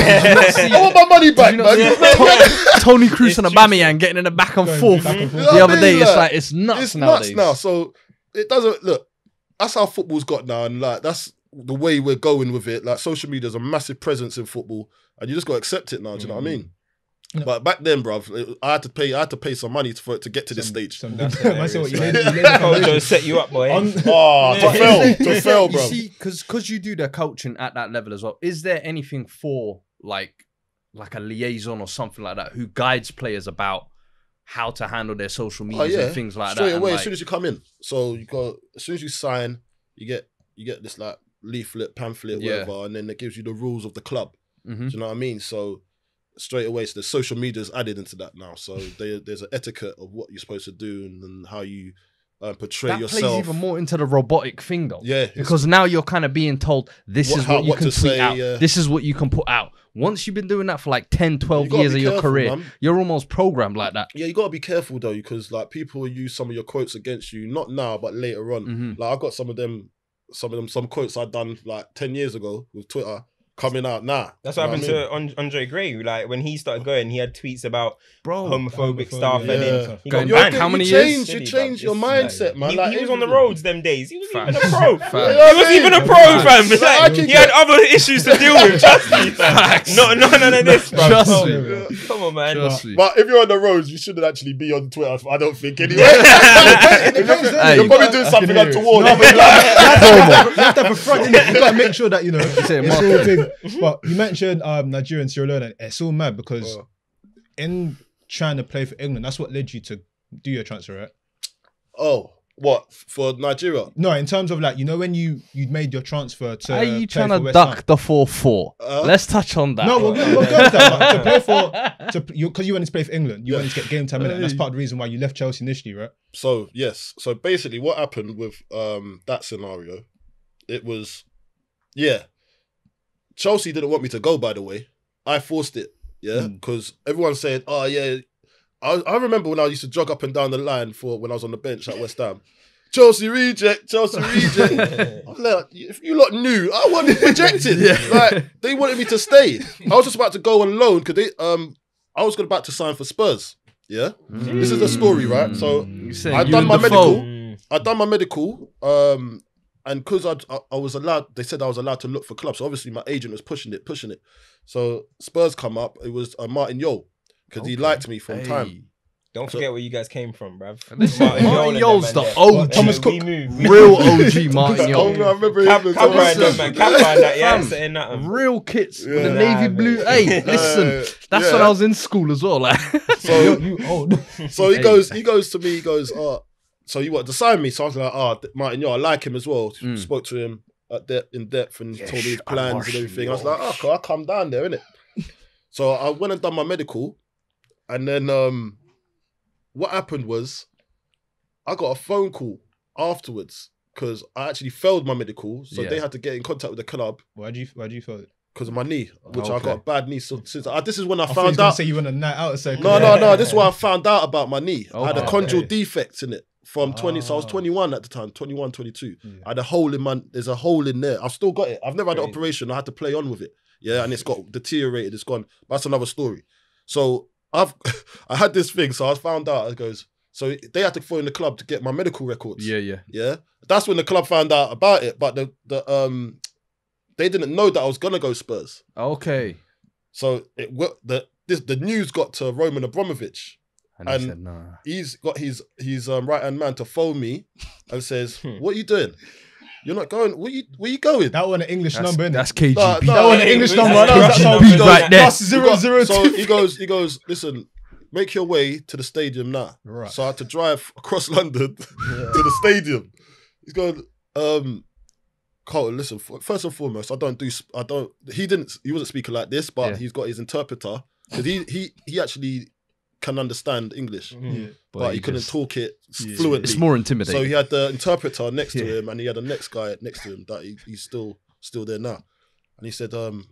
I want my money back, man. Yeah. Tony Cruz and Aubameyang getting in the back and forth back and the forth. other day. Like, it's like it's nuts it's nowadays. It's nuts now. So it doesn't look. That's how football's got now, and like that's the way we're going with it. Like social media's a massive presence in football, and you just got to accept it now. Do you mm. know what I mean? No. But back then, bruv, I had to pay. I had to pay some money to, for it to get to some, this stage. That's what you made. Coach set you up, boy. On, oh, yeah. to fail, to is fail, bro. See, because because you do the coaching at that level as well. Is there anything for like like a liaison or something like that who guides players about how to handle their social media oh, yeah. and things like Straight that? Straight away, like, as soon as you come in. So you go as soon as you sign, you get you get this like leaflet, pamphlet, yeah. whatever, and then it gives you the rules of the club. Mm-hmm. Do you know what I mean? So. Straight away, so the social media is added into that now. So they, there's an etiquette of what you're supposed to do and, and how you uh, portray that yourself. That plays even more into the robotic thing, though. Yeah, because now you're kind of being told this what, is what how, you what can tweet say, out. Yeah. This is what you can put out. Once you've been doing that for like ten, twelve years of careful, your career, man. You're almost programmed like that. Yeah, you got to be careful though, because like people use some of your quotes against you. Not now, but later on. Mm-hmm. Like I got some of them, some of them, some quotes I'd done like ten years ago with Twitter. Coming out, nah. That's what happened to Andre Gray. Like when he started going, he had tweets about bro, homophobic stuff, yeah. and then he got banned. How many years? You change your mindset, man. He, like, he was on the roads them days. He wasn't even a pro. He wasn't even a pro, fam. Like, he had other issues to deal with. Trust me, fam. No, no, no, no, this, bro. Trust me. Come on, man. But if you're on the roads, you shouldn't actually be on Twitter. I don't think anyway. You're probably doing something untoward. You have to have a front. You got to make sure that you know it's all big. But you mentioned um, Nigeria and Sierra Leone, and it's all mad because oh. in trying to play for England, that's what led you to do your transfer, right? Oh, what? For Nigeria? No, in terms of like, you know, when you you made your transfer to. Are you trying to duck Ham? the four four? Uh, Let's touch on that. No, we'll, we'll go with that. Like, to play for. Because you, you wanted to play for England, you yeah. wanted to get game time in it, and that's part of the reason why you left Chelsea initially, right? So, yes. So basically, what happened with um, that scenario, it was. Yeah. Chelsea didn't want me to go, by the way. I forced it, yeah? Because mm. everyone said, oh, yeah. I, I remember when I used to jog up and down the line for when I was on the bench at West Ham. Chelsea reject, Chelsea reject. I'm like, if you lot knew, I wasn't rejected. yeah. Like, they wanted me to stay. I was just about to go on loan because they, um, I was about to sign for Spurs. Yeah, mm. This is the story, right? So I done my medical. Mm. I done my medical, um, and because I, I I was allowed, they said I was allowed to look for clubs. So obviously my agent was pushing it, pushing it. So Spurs come up. It was uh, Martin Yole because okay. he liked me from hey. time. Don't forget where you guys came from, bruv. Martin, Martin Yole's the O G. Thomas Cook. Real O G Martin Yole. Oh, I remember him. Cap right there, man. Cap right there. Yeah, saying that. Real kits yeah. with the nah, navy blue. Man. Hey, listen. Uh, that's yeah. when I was in school as well. Like. So, you old. So he goes, he goes to me, he goes, oh, so you want to sign me? So I was like, oh, Martin Yole, I like him as well. Mm. Spoke to him at de in depth and yes, told him his plans and everything. I was like, oh, I'll come down there, innit? So I went and done my medical and then... um. What happened was I got a phone call afterwards because I actually failed my medical. So yeah. they had to get in contact with the club. Why do you, why do you fail it? Because of my knee, which oh, okay. I got a bad knee. So since I, this is when I, I found out. Say you went a night out or something. No, no, no. This is what I found out about my knee. Oh, I had a condylar okay. defect in it from twenty. Oh. So I was twenty-one at the time, twenty-one, twenty-two. Yeah. I had a hole in my, there's a hole in there. I've still got it. I've never had an operation. I had to play on with it. Yeah. And it's got deteriorated. It's gone. That's another story. So I've, I had this thing, so I found out, it goes, so they had to phone the club to get my medical records. Yeah, yeah. Yeah? That's when the club found out about it, but the, the um, they didn't know that I was going to go Spurs. Okay. So it the this, the news got to Roman Abramovich. And, and he said, nah. He's got his, his um, right-hand man to phone me and says, what are you doing? You're not going. Where you where you going? That one an English that's, number. Innit? That's K G B. No, no, that one an English number. That's K G B right there. Plus zero zero two. So he goes. He goes. Listen, make your way to the stadium now. Right. So I had to drive across London yeah. to the stadium. He's going. Um, Carl, listen. First and foremost, I don't do. I don't. He didn't. He wasn't speaking like this, but yeah. he's got his interpreter because he he he actually can understand English, mm-hmm. yeah. but, but he, he couldn't just, talk it yeah. fluently. It's more intimidating. So he had the interpreter next yeah. to him, and he had the next guy next to him that he, he's still still there now. And he said, um,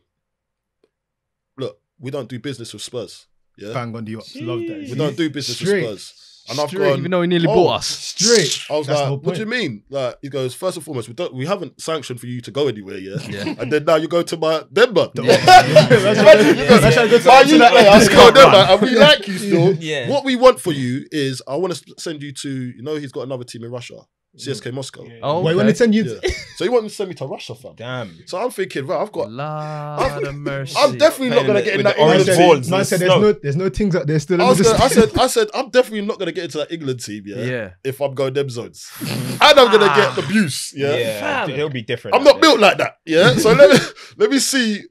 "Look, we don't do business with Spurs. Yeah, bang on the yachts. Love that. We don't do business straight. with Spurs." And I've gone, even though he nearly oh, bought us. Straight. I was That's like, what do you mean? Like, he goes, first and foremost, we don't, we haven't sanctioned for you to go anywhere, yeah? yeah. And then now you go to my Denver. Yeah. yeah. That's yeah. yeah. yeah. That's yeah. That's yeah. You like, hey, I'll go Denver, and we like you still. Yeah. What we want for you is, I want to send you to, you know, he's got another team in Russia, C S K Moscow. Yeah. Oh, okay. Wait, when they send you to... yeah. So he wanted to send me to Russia, fam. Damn. So I'm thinking, right, I've got... Lord of mercy. I'm definitely not going to get in that England team. Man said, there's no, there's no things out there still. I, gonna, I, said, I said, I'm definitely not going to get into that England team, yeah, yeah. if I'm going them zones. And I'm going to ah. get abuse, yeah. yeah it'll be different. I'm not built like that, yeah? So let me, let me see...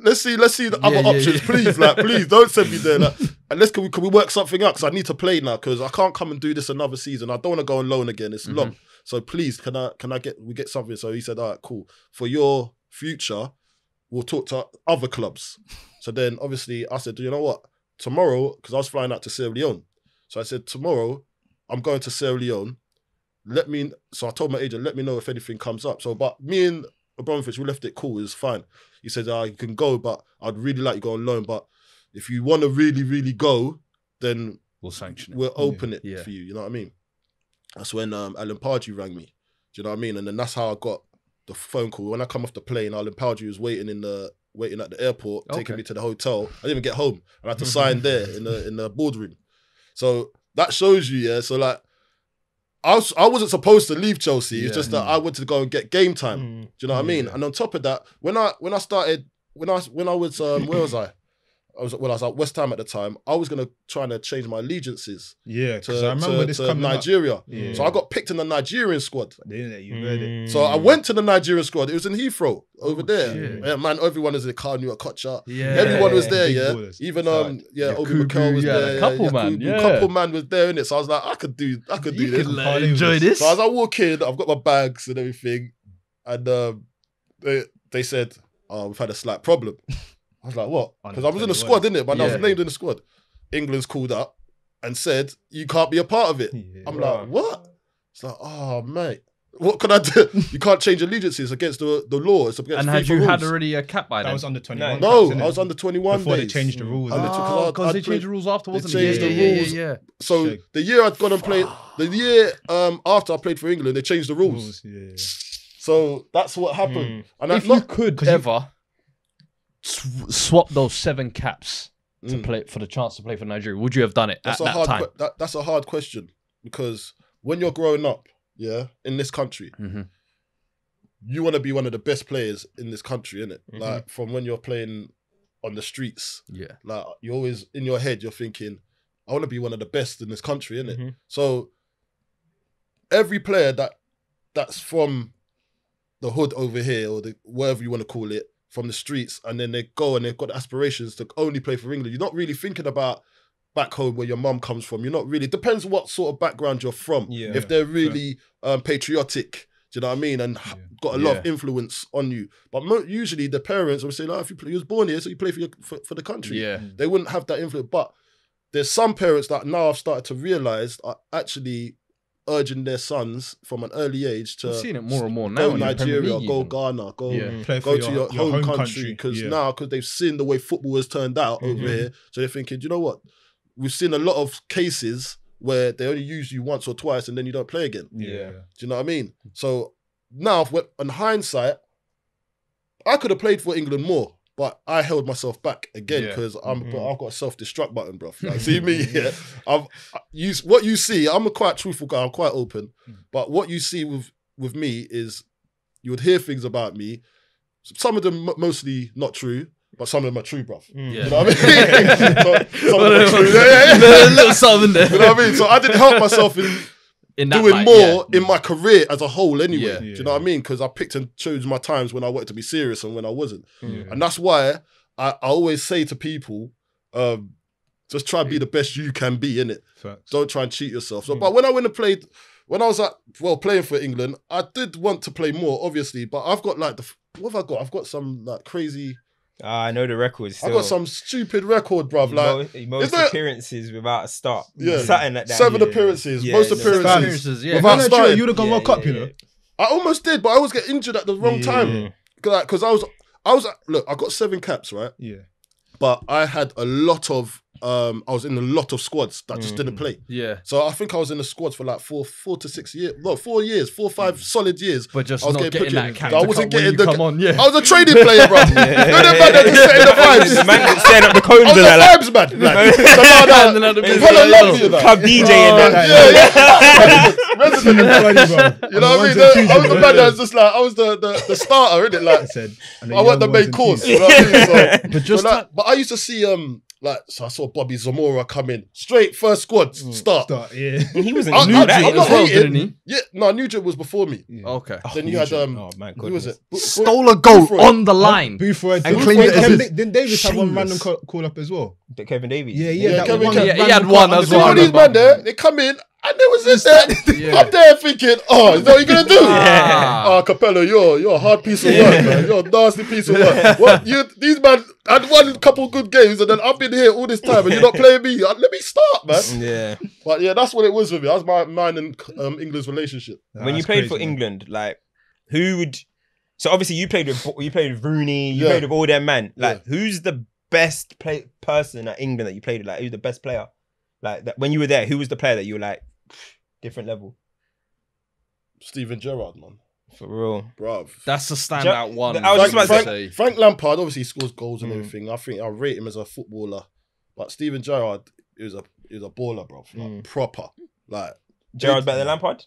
Let's see, let's see the yeah, other yeah, options, yeah. please. Like, please don't send me there. Like, and let's can we can we work something out? Because I need to play now. Because I can't come and do this another season. I don't want to go on loan again. It's mm -hmm. long. So please, can I can I get we get something? So he said, all right, cool. For your future, we'll talk to other clubs. So then, obviously, I said, do you know what? Tomorrow, because I was flying out to Sierra Leone, so I said tomorrow I'm going to Sierra Leone. Let me. So I told my agent, let me know if anything comes up. So, but me and Abramovich, we left it cool. It was fine. He said, oh, you can go, but I'd really like you to go on loan. But if you want to really, really go, then we'll sanction it. We'll open yeah. it yeah. for you. You know what I mean? That's when um, Alan Pardew rang me. Do you know what I mean? And then that's how I got the phone call. When I come off the plane, Alan Pardew was waiting in the waiting at the airport, okay. taking me to the hotel. I didn't even get home. I had to sign there in the in the boardroom. So that shows you, yeah. So like, I, was, I wasn't supposed to leave Chelsea. Yeah. It's just that I wanted to go and get game time. Mm. Do you know what yeah. I mean? And on top of that, when I when I started, when I when I was um, where was I? I was well, I was at West Ham at the time. I was gonna try to change my allegiances. Yeah, because I remember to, this to coming Nigeria. Yeah. So I got picked in the Nigerian squad. Didn't you read it? So I went to the Nigerian squad. It was in Heathrow over oh, there. Yeah, man, everyone was in Kanu Akocha. Yeah, everyone was there. Yeah, ballers. even um, yeah, Obi Mikel was yeah, there. Couple yeah, man, yeah. couple man was there in it. So I was like, I could do, I could you do can this. Enjoy this. So as I walk in, I've got my bags and everything, and um, they they said, oh, we've had a slight problem. I was like, what? Because I was in the squad, didn't it? But yeah. I was named in the squad. England's called up and said, you can't be a part of it. Yeah. I'm like, what? It's like, oh, mate. What can I do? You can't change allegiances against the, the law. It's against and had you rules. Had already a cap by then? That was under twenty-one. No, caps, I was under twenty-one Before days. They changed the rules. Because oh, they changed the rules afterwards. They changed yeah, the yeah, rules. Yeah, yeah, yeah. So Shake. the year I'd gone and played, the year um, after I played for England, they changed the rules. rules yeah. So that's what happened. Mm. And if I, you not, could ever... You, Swap those seven caps to mm. play for the chance to play for Nigeria, would you have done it that's at that hard time? That, that's a hard question, because when you're growing up, yeah, in this country, mm-hmm. you want to be one of the best players in this country, innit? Mm-hmm. Like, from when you're playing on the streets, yeah, like, you're always in your head, you're thinking, I want to be one of the best in this country, innit? Mm-hmm. So every player that that's from the hood over here, or the whatever you want to call it, from the streets, and then they go and they've got the aspirations to only play for England. You're not really thinking about back home where your mum comes from. You're not really, depends what sort of background you're from. Yeah, if they're really yeah. um, patriotic, do you know what I mean? And yeah. got a lot yeah. of influence on you. But mo usually the parents will say, like, if you, play, you was born here, so you play for, your, for, for the country. Yeah. They wouldn't have that influence. But there's some parents that now I've started to realise are actually urging their sons from an early age to seen it more and more now, go Nigeria, go Ghana, go yeah. go, go your, to your, your home, home country. Because yeah. now, because they've seen the way football has turned out mm-hmm. over here, so they're thinking, you know what? We've seen a lot of cases where they only use you once or twice and then you don't play again. Yeah. Do you know what I mean? So now, on hindsight, I could have played for England more, but I held myself back again because yeah. I'm, mm-hmm. bro, I've got a self-destruct button, bro. Like, see me, yeah. I've, you, what you see, I'm a quite truthful guy. I'm quite open, mm. but what you see with with me is you would hear things about me. Some of them mostly not true, but some of them are true, bro. Mm. Yeah. You know what I mean? so, some of them are true. Yeah, yeah. Little something there. You know what I mean? So I didn't help myself in, in doing light, more yeah. in my career as a whole anyway. Yeah. Do you know what I mean? Because I picked and chose my times when I wanted to be serious and when I wasn't. Yeah. And that's why I, I always say to people, um, just try and be the best you can be, innit? Facts. Don't try and cheat yourself. So, mm. But when I went and played, when I was at, well, playing for England, I did want to play more, obviously, but I've got like, the what have I got? I've got some like crazy... Ah, I know the records. I got some stupid record, bruv. Like most, most there... appearances without a start. Yeah, Saturn like that. Seven yeah. appearances, yeah, most no. appearances yeah. without starting. You'd have gone yeah, World yeah, Cup, yeah. you know. I almost did, but I always get injured at the wrong yeah. time. Because like, I was, I was look, I got seven caps, right? Yeah, but I had a lot of, um, I was in a lot of squads that just mm. didn't play. Yeah, so I think I was in the squads for like four, four to six years, no, four years, four, five mm. solid years. But just I was not getting, getting that. I wasn't getting the. Come on, yeah. I was a trading player, bro. No, that man that's setting the vibes. The man that's setting up the cones. I was the vibes man. Like, the man that loves you, that club D J and that. Yeah, yeah. Resident, you know what I mean? The, I was the man that was just like, I was the the, the starter, innit? Like, I, said, I went the main course. You know what I mean? So, but just, but, like, but I used to see um like, so I saw Bobby Zamora come in straight first squad start. start yeah, he was in New Jack as well, didn't he? Yeah, no, New Jack was before me. Yeah. Okay, then oh, you had um, oh, man, who was it? Stole a goal Buford. on the line. Oh, Buford and claimed it. Kevin, didn't Davies have one random call, call up as well? The Kevin Davies. Yeah, yeah, yeah, that Kevin, one, yeah he had one as well. These man there, they come in. And there was this there. Yeah. I'm there thinking, oh, is that what you're going to do? Yeah. Oh, Capello, you're, you're a hard piece of work, man. You're a nasty piece of work. Well, you, these man had won a couple good games and then I've been here all this time and you're not playing me. Let me start, man. Yeah. But yeah, that's what it was with me. That was my, mine and um, England's relationship. Nah, when you played crazy, for man. England, like, who would... So obviously you played with, you played with Rooney, you yeah. played with all their men. Like, yeah. who's the best play person at England that you played with? Like, who's the best player? Like, that, when you were there, who was the player that you were like, different level? Steven Gerrard, man. For real. Bruv. That's a standout Ger one. I was Frank, just about Frank, to say. Frank Lampard, obviously, scores goals and mm. everything. I think I rate him as a footballer. But Steven Gerrard is a, is a baller, bruv. Like, mm. proper. Like, Gerrard better than Lampard?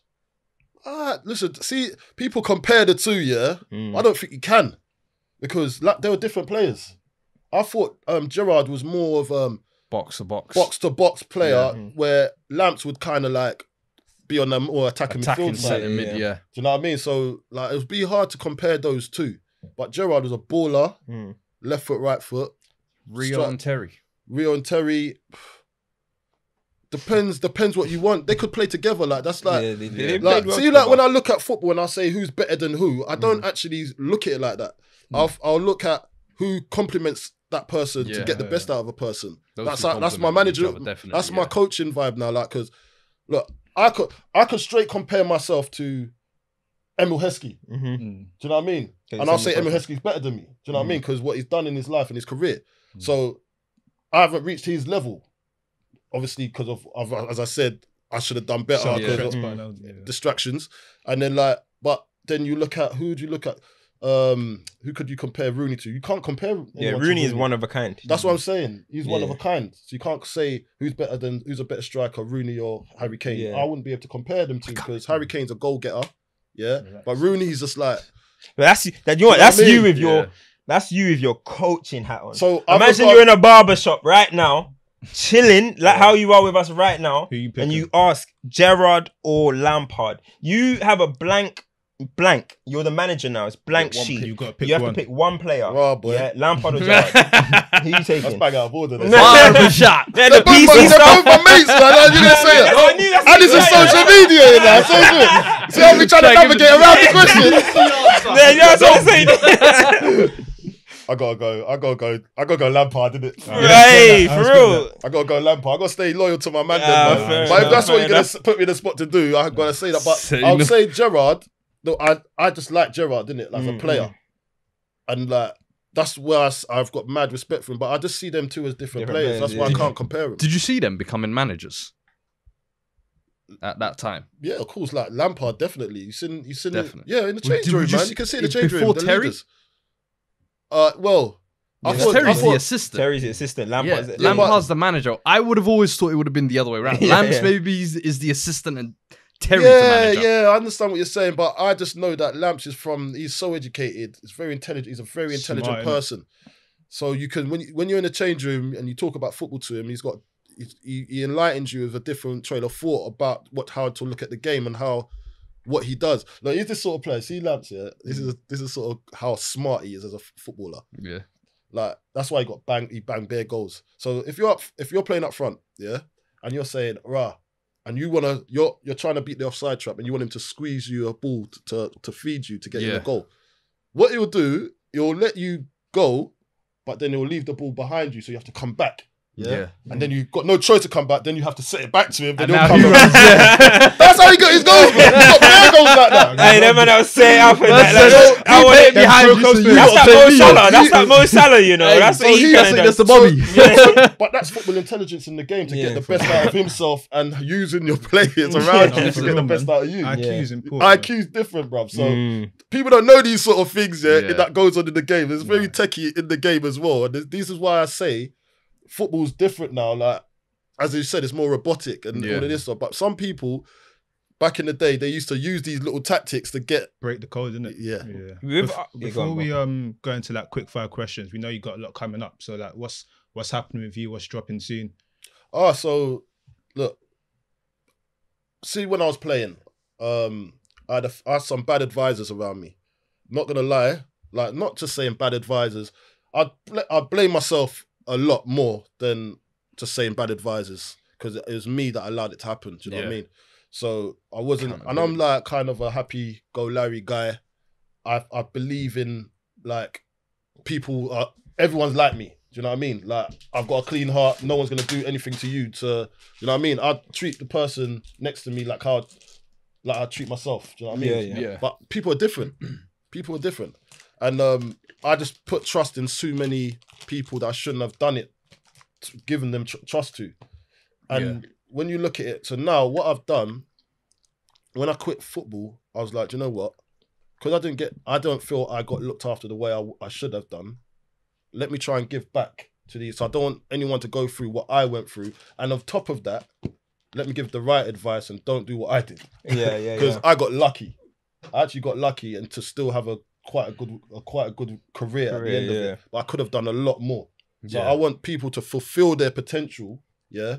Ah, listen, see, people compare the two, yeah? Mm. I don't think you can. Because like, they were different players. I thought um, Gerrard was more of... Um, box to box. Box to box player yeah. where Lamps would kind of like be on them or attacking midfield side. Mid, yeah. yeah. Do you know what I mean? So like it would be hard to compare those two. But Gerrard was a baller, mm. left foot, right foot. Rio and Terry. Rio and Terry. Depends, depends what you want. They could play together. Like that's like, yeah, they, they like well see, like when I look at football and I say who's better than who, I don't mm. actually look at it like that. Mm. I'll I'll look at who complements that person yeah, to get the best yeah. out of a person. Those that's how, that's my manager. Other, that's yeah. my coaching vibe now. Like, cause look, I could I could straight compare myself to Emil Heskey. Mm-hmm. mm. Do you know what I mean? Okay, and I'll say Emil Heskey's better than me. Do you know mm. what I mean? Because what he's done in his life and his career. Mm. So I haven't reached his level, obviously, because of, of as I said, I should have done better. So, yeah. mm. Distractions, and then like, but then you look at who do you look at? um, who could you compare Rooney to? You can't compare. Yeah, Rooney, Rooney is one of a kind. That's what I'm saying. He's yeah. one of a kind. So you can't say who's better than who's a better striker, Rooney or Harry Kane. Yeah. I wouldn't be able to compare them to because Harry Kane's a goal getter. Yeah, yeah, but Rooney's just like. But that's that. You know, you know that's I mean? you with yeah. your that's you with your coaching hat on. So imagine got, you're in a barber shop right now, chilling like yeah. how you are with us right now, who you and you ask Gerrard or Lampard. You have a blank. Blank. You're the manager now. It's blank sheet. Pick, you gotta pick you have one. to pick one player. Oh, boy. Yeah, Lampard or Gerrard. Who you taking? That's back out of order. Barber shot. They're both my mates, man. You didn't say it. And it's a social media, you know. So good. See how we trying to navigate around the question. Yeah, you know what I'm saying. I gotta go. I gotta go. I gotta go Lampard, didn't it? Hey, for real. I gotta go Lampard. I gotta stay loyal to my man, man. But if that's what you're gonna put me in the spot to do, I gotta say that. But I would say Gerrard. No, I I just like Gerrard, didn't it? Like mm, a player, mm. and like that's where I, I've got mad respect for him. But I just see them two as different, different players. players. That's why did I can't you, compare them. Did you see them becoming managers at that time? Yeah, of course. Like Lampard, definitely. You seen you seen it, yeah, in the change well, room, you man. See, you can see the change room. Before Terry, leaders. uh, well. I thought, Terry's I thought, the assistant. Terry's the assistant. Lampard's, yeah, the, Lampard's the manager. I would have always thought it would have been the other way around. yeah, Lamps yeah. maybe is, is the assistant and. Terry yeah, yeah, I understand what you're saying, but I just know that Lamps is from, he's so educated, he's very intelligent, he's a very intelligent Smart, person. So you can, when, you, when you're in the change room and you talk about football to him, he's got, he, he enlightens you with a different trail of thought about what, how to look at the game and how, what he does. Like, he's this sort of player, see Lamps here, yeah? this, mm. is, this is sort of how smart he is as a footballer. Yeah. Like, that's why he got banged, he banged bare goals. So if you're up, if you're playing up front, yeah, and you're saying, rah, and you want to, you're you're trying to beat the offside trap, and you want him to squeeze you a ball to to feed you to get yeah. you a goal. What he'll do, he'll let you go, but then he'll leave the ball behind you, so you have to come back. Yeah, yeah. and mm. then you've got no choice to come back. Then you have to set it back to him. Then he'll come back. Yeah. That's how he got his goals. Man. He got bare goals like that. Hey, them man, I'll set it up and that. Like, I want it behind you. That's that Mo Salah. That's that Mo Salah. You know, that's what he can do. That's the Bobby. But that's football intelligence in the game to get the best out of himself and using your players around you to get the best out of you. I Q's important. I Q's different, bruv. So people don't know these sort of things. Yeah, that goes on in the game. It's very techie in the game as well. And this is why I say. Football's different now, like, as you said, it's more robotic and yeah. all of this stuff. But some people, back in the day, they used to use these little tactics to get... Break the code, didn't it? Yeah. yeah. We've, Bef yeah before on, we um go into, like, quick fire questions, we know you got a lot coming up. So, like, what's what's happening with you? What's dropping soon? Oh, so, look, see, when I was playing, um, I had, a, I had some bad advisors around me. Not going to lie, like, not just saying bad advisors. I'd, I'd blame myself a lot more than just saying bad advisors, because it was me that allowed it to happen. Do you know yeah. what I mean? So I wasn't, Can't and I'm like kind of a happy-go-lucky guy. I I believe in like people. Are, everyone's like me. Do you know what I mean? Like I've got a clean heart. No one's gonna do anything to you. To you know what I mean? I treat the person next to me like how like I treat myself. Do you know what I mean? Yeah, yeah. yeah. But people are different. people are different, and um. I just put trust in so many people that I shouldn't have done it, given them tr trust to. And yeah. when you look at it, so now what I've done, when I quit football, I was like, do you know what? Because I didn't get, I don't feel I got looked after the way I, I should have done. Let me try and give back to these. So I don't want anyone to go through what I went through. And on top of that, let me give the right advice and don't do what I did. Yeah, yeah, Because yeah. I got lucky. I actually got lucky and to still have a, quite a good a, quite a good career, career at the end yeah. of it, but I could have done a lot more. So yeah. I want people to fulfill their potential, yeah?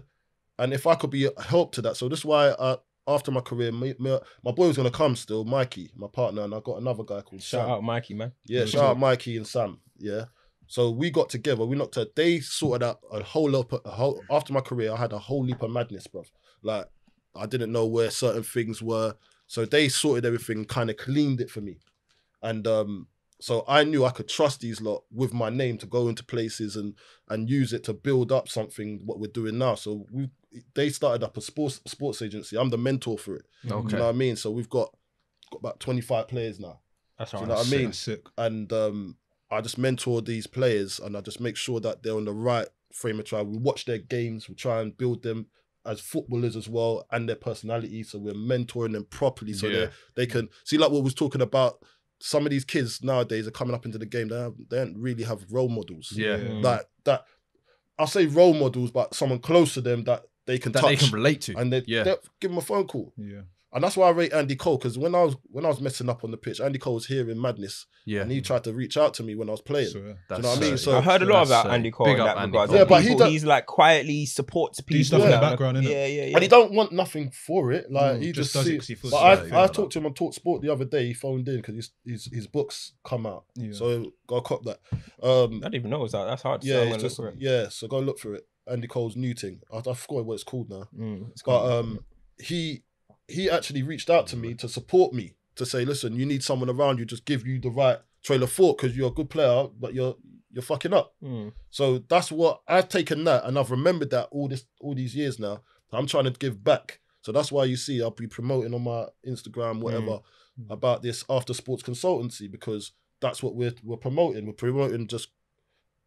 And if I could be a help to that, so this is why I, after my career, my, my boy was going to come still, Mikey, my partner, and I got another guy called Sam. Shout out Mikey, man. Yeah, shout out Mikey and Sam, yeah? So we got together, we knocked out, they sorted out a whole lot, a whole, after my career, I had a whole leap of madness, bruv. Like, I didn't know where certain things were, so they sorted everything, kind of cleaned it for me. And um, so I knew I could trust these lot with my name to go into places and and use it to build up something, what we're doing now. So we they started up a sports sports agency. I'm the mentor for it. Okay. Do you know what I mean? So we've got, got about twenty-five players now. That's right. Do you know what I mean? Sick. And um, I just mentor these players and I just make sure that they're on the right frame of trial. We watch their games. We try and build them as footballers as well and their personality. So we're mentoring them properly so yeah. they they can... See, like what we was talking about... some of these kids nowadays are coming up into the game. They have, they don't really have role models. Yeah, mm. that that I'll say role models, but someone close to them that they can that touch, they can relate to, and they yeah. give them a phone call. Yeah, and that's why I rate Andy Cole, because when I was when I was messing up on the pitch, Andy Cole was hearing madness. Yeah, and he tried to reach out to me when I was playing. So, yeah. Do you know what so, I mean? So I heard a lot about so. Andy Cole Big in that regard. Yeah, but people, he he's like quietly supports people. Do stuff yeah. in the background, innit? Yeah, yeah, yeah. And he don't want nothing for it. Like mm, he just, just does see, it because he feels. But like, I, I, I talked to him on Talk Sport the other day. He phoned in because his, his his books come out. Yeah. So go cop that. Um, I didn't even know it was that. That's hard. Yeah, yeah. So go look for it. Andy Cole's new thing. I, I forgot what it's called now. Mm, it's but cool. um, he he actually reached out to me to support me, to say, listen, you need someone around you, just give you the right trail of thought, because you're a good player, but you're you're fucking up. Mm. So that's what I've taken that, and I've remembered that all this all these years now. I'm trying to give back. So that's why you see I'll be promoting on my Instagram, whatever, mm. about this after sports consultancy, because that's what we're we're promoting. We're promoting just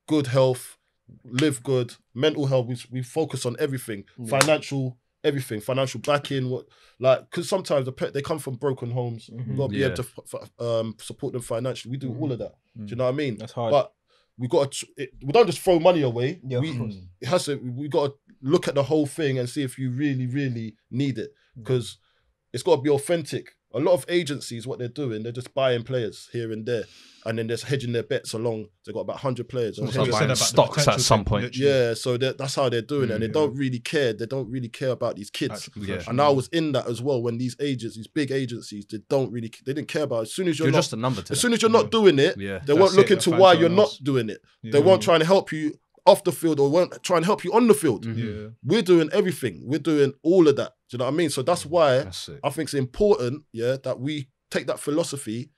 good health. Live good, mental health. We, we focus on everything, yeah. financial, everything, financial backing. What like? Because sometimes the pet they come from broken homes. Mm-hmm. We've got to be yeah. able to f um, support them financially. We do mm-hmm. all of that. Mm-hmm. Do you know what I mean? That's hard. But we got to, it, we don't just throw money away. Yeah, we, of course. It has to. We got to look at the whole thing and see if you really, really need it, because mm-hmm. it's got to be authentic. A lot of agencies, what they're doing, they're just buying players here and there, and then they're hedging their bets along. They've got about one hundred players. It's like buying stocks at some point. Literally. Yeah, so that's how they're doing mm, it. And they yeah. don't really care. They don't really care about these kids. Yeah. And I was in that as well, when these agents, these big agencies, they don't really, they didn't care about it. As soon as you're, you're not, just a number to as soon as you're not doing it, yeah. they won't look it, into why you're else. Not doing it. Yeah. They won't try and help you off the field, or won't try and help you on the field. Mm-hmm. yeah. We're doing everything. We're doing all of that. Do you know what I mean? So that's why that's I think it's important, yeah, that we take that philosophy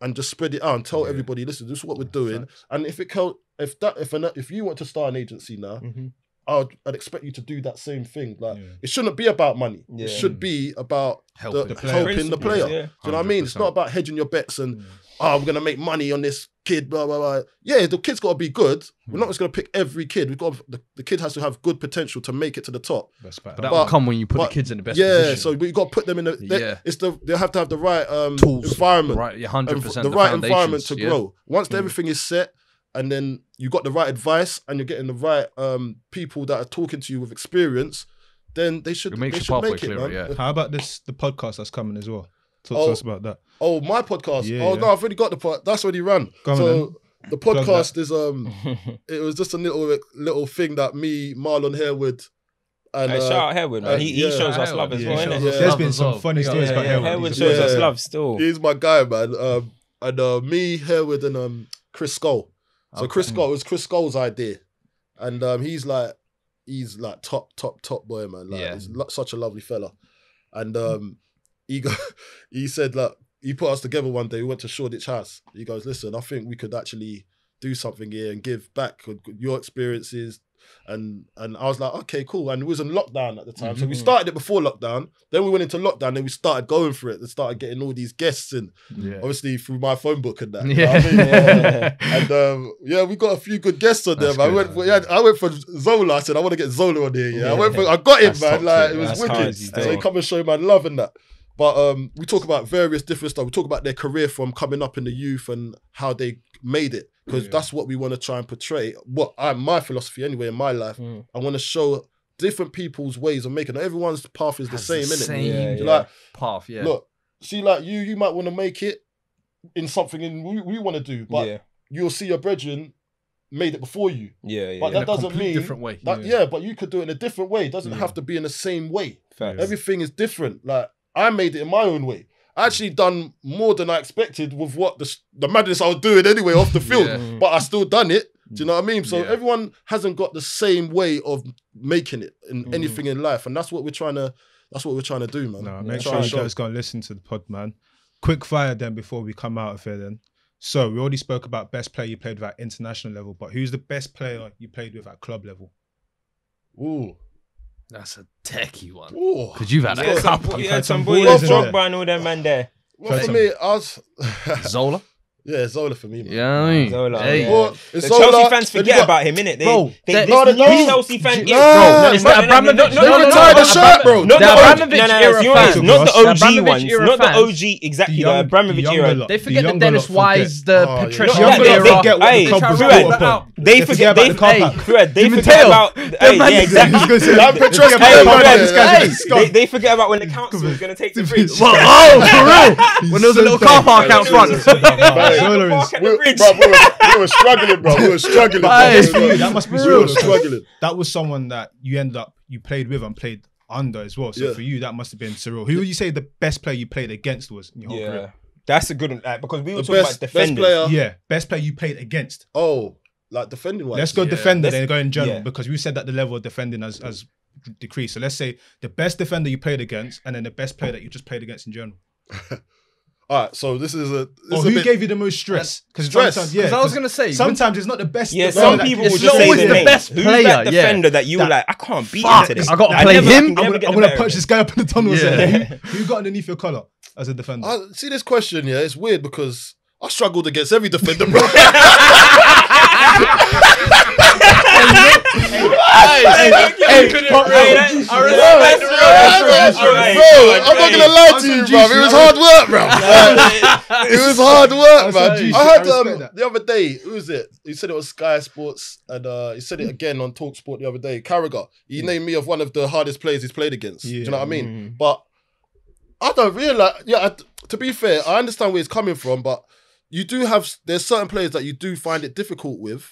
and just spread it out and tell yeah. everybody, listen, this is what we're doing. That's and if it if that if an, if you want to start an agency now, mm-hmm. I'd, I'd expect you to do that same thing. Like yeah. it shouldn't be about money. Yeah. It should be about helping the, the player. Helping the player. Yeah. Do you know what I mean? It's not about hedging your bets and yeah. oh, we're gonna make money on this kid, blah blah blah. Yeah, the kid's got to be good. We're not just gonna pick every kid. We've got to, the, the kid has to have good potential to make it to the top. That's but that but, will come when you put but, the kids in the best. Yeah, position. So we got to put them in the. They, yeah. It's the they have to have the right um, tools, environment, right, one hundred percent the right environment to yeah. grow. Once mm. everything is set, and then you got the right advice, and you're getting the right um, people that are talking to you with experience, then they should make, they should make it, clearer, man. Yeah. How about this? The podcast that's coming as well. Talk oh, to us about that. Oh, my podcast. Yeah, oh yeah. no, I've already got the pod. That's already ran. Come so on, the podcast is um, it was just a little little thing that me, Marlon Harewood, and hey, uh, shout out Harewood, man. Uh, he, he yeah. shows us love as yeah, well. Isn't yeah. There's been some funny stories yeah, about yeah, Harewood. Harewood shows yeah. us love still. He's my guy, man. Um, and uh, me, Harewood, and um, Chris Skull. So Chris Skull, it was Chris Skull's idea, and um, he's like, he's like top, top, top boy, man. Like yeah. he's such a lovely fella, and um, he go, he said like he put us together one day. We went to Shoreditch House. He goes, listen, I think we could actually do something here and give back your experiences, and and I was like, okay, cool. And we was in lockdown at the time, mm-hmm. so we started it before lockdown. Then we went into lockdown, then we started going for it, and started getting all these guests in, yeah. obviously through my phone book and that. Yeah, you know what I mean? yeah. and um, yeah, we got a few good guests on there. Man. Good, I went, man. Yeah, I went for Zola. I said I want to get Zola on here. Yeah, yeah. I went for, I got him, man. Like it, it was wicked. So he come and show my love and that. But um, we talk about various different stuff. We talk about their career from coming up in the youth and how they made it, because yeah. that's what we want to try and portray. What I, my philosophy anyway in my life, mm. I want to show different people's ways of making it. Everyone's path is the Has same, the isn't same it? Yeah, yeah. Like path, yeah. Look, see, like you, you might want to make it in something, and we, we want to do, but yeah. you'll see your brethren made it before you. Yeah, yeah. But in that a doesn't mean different way. That, yeah. yeah, but you could do it in a different way. It doesn't yeah. have to be in the same way. Facts. Everything is different. Like. I made it in my own way. I actually done more than I expected with what the, the madness I was doing anyway off the field, yeah. but I still done it. Do you know what I mean? So yeah. everyone hasn't got the same way of making it in mm. anything in life, and that's what we're trying to. That's what we're trying to do, man. No, make sure you guys go and listen to the pod, man. Quick fire, then before we come out of here, then. So we already spoke about best player you played with at international level, but who's the best player you played with at club level? Ooh. That's a techie one. Because you've had a couple. You had some boys. Drogba and all them man there. Well, for me, I was... Zola? Yeah, Zola for me, man. Yeah, I mean, Zola. Hey. Well, the Zola, Chelsea fans forget got, about him, innit? They, bro, they, they, no, the Chelsea fans. Yeah, it's the Abramovich. They retired the shirt, bro. Not the O G ones. Not the O G, exactly. The Abramovich era. They forget the Dennis Wise, the Patricia era. They forget about the car pack. They forget about. Yeah, exactly. They forget about when the council was going to take the bridge. Oh, for real? When there was a little car park out front. We were struggling, bro. We were struggling. That must be real. Struggling. That was someone that you end up you played with and played under as well. So yeah. for you, that must have been surreal. Who would you say the best player you played against was in your whole yeah. career? That's a good one, like, because we were the talking best, about defenders. Best player. Yeah, best player you played against. Oh, like defending wise. Let's go yeah. defender and go in general yeah. because we said that the level of defending has has decreased. So let's say the best defender you played against, and then the best player that you just played against in general. All right, so this is a. This is who a bit... gave you the most stress? Because stress, sometimes, yeah. Because I was gonna say sometimes it's not the best. Yeah, some people will just say the best player, that defender yeah. that you that, were like, I can't beat him today. I got to play him. I'm gonna, I'm gonna punch this guy up in the tunnel. Yeah. Yeah. Who, who got underneath your collar as a defender? I, see this question, yeah, it's weird because I struggled against every defender, bro. I'm not gonna lie to you, bro. It was hard work, bro. It was hard work, man. I heard um, the other day, who was it? He said it was Sky Sports, and uh, he said it again on Talk Sport the other day. Carragher, he named me of one of the hardest players he's played against. Yeah. Do you know what I mean? Mm. But I don't realize. Yeah, I, to be fair, I understand where he's coming from, but you do have there's certain players that you do find it difficult with.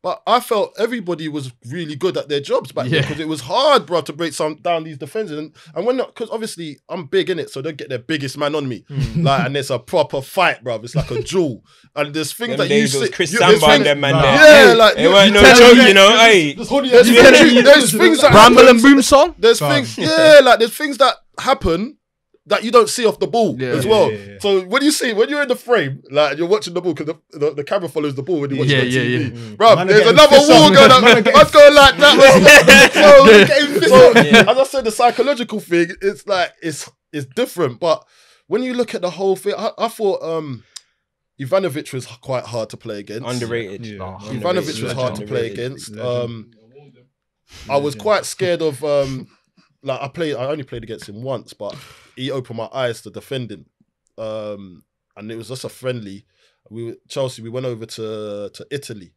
But I felt everybody was really good at their jobs back yeah. then because it was hard, bro, to break some down these defenses. And, and when not, because obviously I'm big in it, so they get their biggest man on me. Mm. Like, and it's a proper fight, bro. It's like a duel. And there's things them that you see. Chris you, Samba and them man nah. there. Yeah, like it weren't no joke, you know. Hey, there's things that Ramble and Boom song. There's Bam. things, yeah, like there's things that happen that you don't see off the ball yeah, as well. Yeah, yeah, yeah. So when you see, when you're in the frame, like you're watching the ball because the, the, the camera follows the ball when you're watching yeah, the yeah, T V. Yeah, yeah. Bro, man, there's another wall going up. I've gone like that. So, so, so yeah. as I said, the psychological thing, it's like, it's it's different. But when you look at the whole thing, I, I thought um, Ivanovic was quite hard to play against. Underrated. Yeah. Oh, Ivanovic underrated. was hard underrated. to play against. Um, I was quite scared of... Um, Like I played, I only played against him once, but he opened my eyes to defending, um, and it was just a friendly. We were, Chelsea, we went over to to Italy,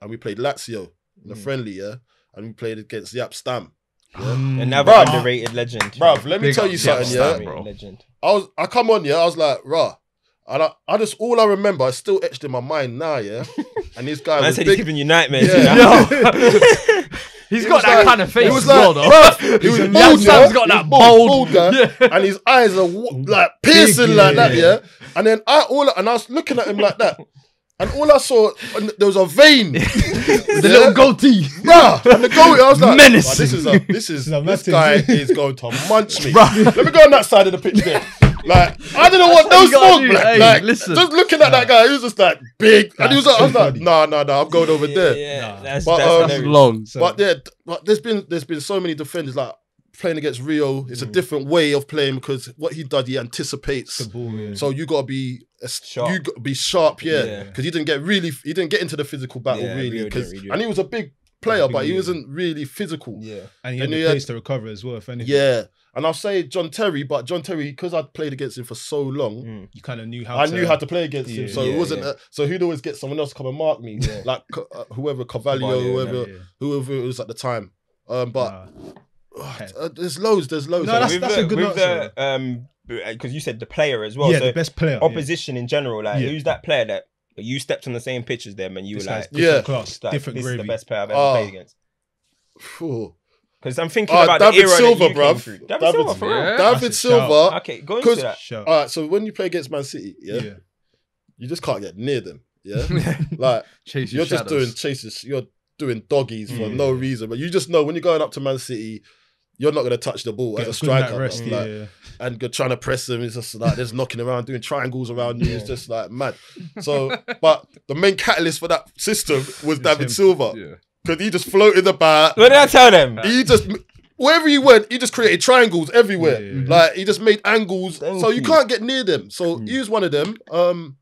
and we played Lazio in mm. a friendly, yeah, and we played against Yap Stam, yeah? another bruv, underrated legend. Bruv, let me Big tell you something, Stam, yeah. Bro. Legend. I was, I come on, yeah. I was like, rah, and I, I just all I remember, I still etched in my mind now, yeah. And this guy, I said he's giving you nightmares. Yeah. You know? He's it got that like, kind of face. He was like, bruh. He was bold, yeah. Sam's got that bold, bold guy, yeah. and his eyes are like piercing Big, like yeah. that, yeah. And then I all and I was looking at him like that, and all I saw and there was a vein, the yeah. little goatee, bruh. And the goatee, I was like, menacing. This is a, this is this guy is going to munch me. Bruh. Let me go on that side of the pitch there. Like, I don't know what no smoke, do. Black. Hey, like, listen. Just looking at that guy, he was just like big. That's and he was like, I was like, nah, nah, nah, I'm going over yeah, there. Yeah, nah. that's, but, that's um, long. So. But yeah, but there's been there's been so many defenders, like playing against Rio, it's mm. a different way of playing because what he does, he anticipates. The ball, yeah. So you gotta be sharp. You gotta be sharp, yeah. Because yeah. he didn't get really he didn't get into the physical battle yeah, really. Because really and he was a big player, but he wasn't really physical. Yeah. And he had the place to recover as well, if anything. Yeah. And I'll say John Terry, but John Terry, because I'd played against him for so long, mm. you kind of knew how I to... knew how to play against yeah, him. So yeah, it wasn't. Yeah. A, so he'd always get someone else come and mark me, yeah. like uh, whoever Carvalho, whoever, no, yeah. whoever it was at the time. Um, but uh, okay. uh, there's loads. There's loads. No, that's, with that's the, a good with answer. The, um, because you said the player as well. Yeah, so the best player. Opposition yeah. in general, like yeah. who's that player that you stepped on the same pitch as them and you this were like, different yeah, class, like, different. This gravy. Is the best player I've ever uh, played against. Phew. Because I'm thinking uh, about David the era Silva, that you came through. David, David Silva, for real. Yeah. David Silva. Okay, go into that. All right, so when you play against Man City, yeah, yeah. you just can't get near them. Yeah, like chase you're just shadows. doing chases. You're doing doggies mm. for no reason, but you just know when you're going up to Man City, you're not going to touch the ball get as a striker. Rest, yeah, like, yeah. And you're trying to press them. It's just like there's knocking around, doing triangles around you. Yeah. It's just like mad. So, but the main catalyst for that system was it's David him. Silva. Yeah. Because he just floated the bat. What did I tell them? He just, wherever he went, he just created triangles everywhere. Yeah, yeah, yeah. Like, he just made angles. Thank so you, you can't get near them. So mm. he was one of them. Um,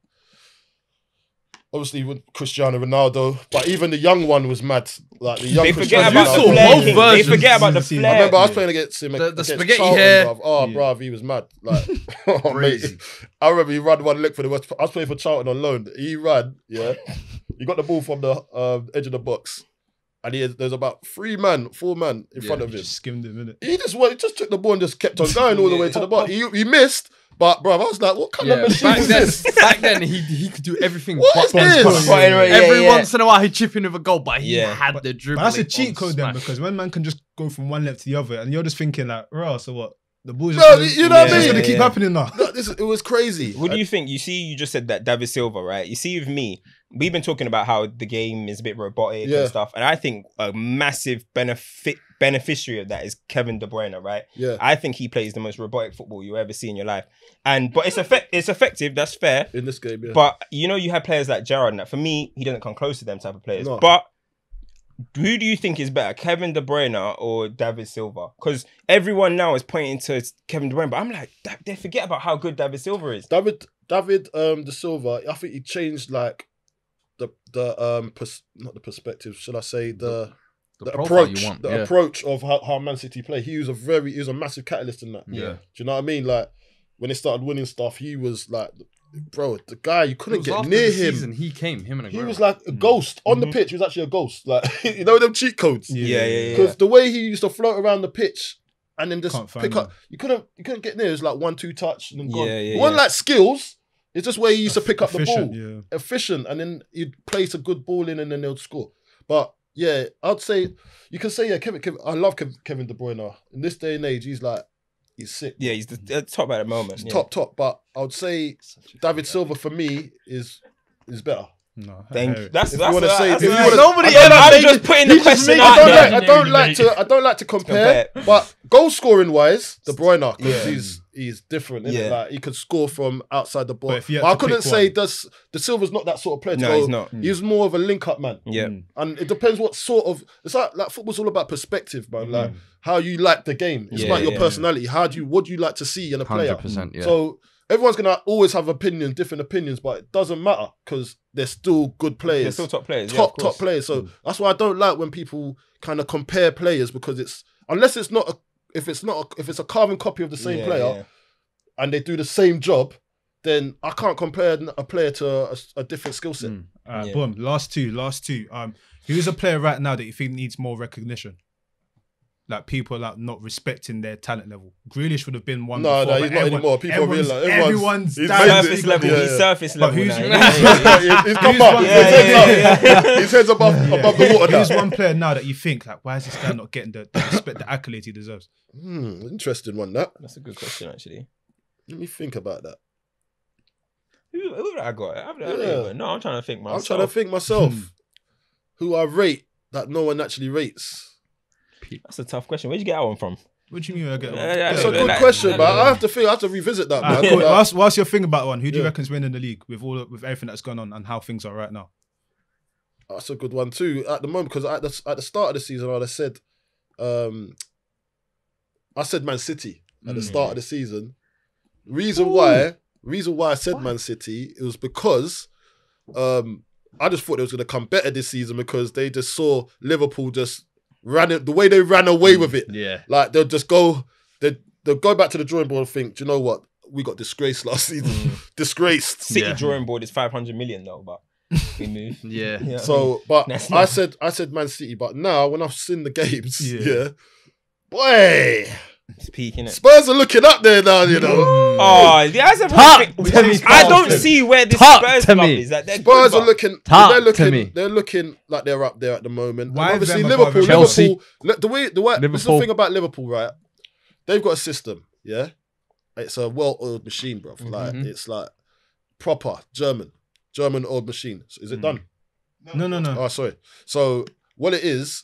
Obviously with Cristiano Ronaldo, but even the young one was mad. Like the young. They forget about the flare. They forget about the flare. I remember I was playing against him. The, the against spaghetti Charlton, hair. Bruv. Oh, yeah. bruv, he was mad. Like, oh, mate. I remember he ran one leg for the West. I was playing for Charlton on loan. He ran. Yeah, he got the ball from the um, edge of the box, and he had, there's about three man, four man in yeah, front of him. Just skimmed him, innit? He just well, he just took the ball and just kept on going all yeah. the way to the box. He, he missed. But bro, I was like, what kind yeah. of machine back is then, this? Back then, he he could do everything. What but is this? Right, right, yeah, Every yeah. once in a while, he'd chip in with a goal, but he yeah. had but, the dribble. That's a cheat code smash. then, because when man can just go from one left to the other, and you're just thinking like, "Raw, so what? The ball's just no, gonna, you know what I mean? It's gonna keep yeah. happening now." No, this, it was crazy. What do you think? You see, you just said that David Silva, right? You see, with me, we've been talking about how the game is a bit robotic yeah. and stuff, and I think a massive benefit. beneficiary of that is Kevin De Bruyne, right? Yeah. I think he plays the most robotic football you ever see in your life. And but it's effect it's effective, that's fair. In this game, yeah. But you know, you have players like Gerrard and that. For me, he doesn't come close to them type of players. No. But who do you think is better, Kevin De Bruyne or David Silva? Because everyone now is pointing to Kevin De Bruyne, but I'm like, they forget about how good David Silva is. David David um De Silva, I think he changed like the the um pers not the perspective, should I say the The, the approach, you want. the yeah. approach of how, how Man City play. He was a very, he was a massive catalyst in that. Yeah, do you know what I mean? Like when they started winning stuff, he was like, bro, the guy you couldn't get near him. Season, he came, him and he was like a ghost mm-hmm. on the pitch. He was actually a ghost, like you know them cheat codes. Yeah, yeah, yeah. Because yeah. the way he used to float around the pitch and then just Can't pick up, him. you couldn't, you couldn't get near. It was like one, two touch and then gone. Yeah, yeah, one yeah. like skills. It's just where he used to pick up the ball, yeah. efficient, and then you'd place a good ball in and then they'd score, but. Yeah, I'd say you can say yeah. Kevin, Kevin I love Kevin De Bruyne. In this day and age, he's like he's sick. Yeah, he's the top at the moment. He's yeah. Top, top. But I would say David Silva for me is is better. No, thank you. That's if that's, you that's, say, that's if you nobody. Wanna, I'm just putting the question out there. I don't like to. I don't like to compare. But goal scoring wise, De Bruyne, because yeah. he's he's different. Isn't yeah, it? Like, he could score from outside the box. But but I couldn't say does De Silva's not that sort of player. No, so he's not. Mm. He's more of a link up man. Yeah, mm. and it depends what sort of. It's like like football's all about perspective, man. Mm. Like how you like the game. It's yeah, about your yeah, personality. Yeah. How do you what do you like to see in a player? one hundred percent, yeah. So. Everyone's going to always have opinions, different opinions, but it doesn't matter because they're still good players. They're still top players. Top, yeah, top players. So mm. that's why I don't like when people kind of compare players because it's, unless it's not, a, if it's not, a, if it's a carbon copy of the same yeah, player yeah. and they do the same job, then I can't compare a player to a, a different skill set. Mm. Uh, yeah. Boom. Last two, last two. Um, who's a player right now that you think needs more recognition? Like people like not respecting their talent level. Grealish would have been one. No, before, no, he's not everyone, anymore. People everyone's, realize everyone's, everyone's he's surface level. Yeah, yeah. He's surface level. But who's he's come up? His head's above yeah. above the water. Who's one player now that you think like, why is this guy not getting the, the respect, the accolade he deserves? Hmm, interesting one. That that's a good question actually. Let me think about that. Who, who I got? I yeah. even, no, I'm trying to think myself. I'm trying to think myself. Hmm. Who I rate that no one actually rates. That's a tough question. Where'd you get that one from? What do you mean I get that one? Yeah, it's a good like, question, but I, I have to think, I have to revisit that. Man. Cool. Whilst, whilst you're thinking about one, who do yeah. you reckon's winning the league with all with everything that's gone on and how things are right now? That's a good one too. At the moment, because at the at the start of the season, I said, um, I said Man City at mm. the start of the season. Reason Ooh. why, reason why I said what? Man City, it was because, um, I just thought it was going to come better this season because they just saw Liverpool just. Ran it, the way they ran away with it. Yeah. Like they'll just go, they they'll go back to the drawing board and think, do you know what? We got disgraced last season. Mm. Disgraced. City yeah. drawing board is five hundred million though, but we move. yeah. You know so but I, mean? I said I said Man City, but now when I've seen the games, yeah. yeah boy. It's peaking it. Spurs are looking up there now, you know. Ooh. Oh, that's a perfect. I don't see where this Talk Spurs club is. Like, Spurs are looking. They're looking. They're looking like they're up there at the moment. Why and obviously, Liverpool, Liverpool. The way the way. This is the thing about Liverpool, right? They've got a system. Yeah, it's a well-oiled machine, bro. Mm-hmm. Like it's like proper German, German oiled machine. Is it mm. done? No, no, no. Oh, sorry. So what it is.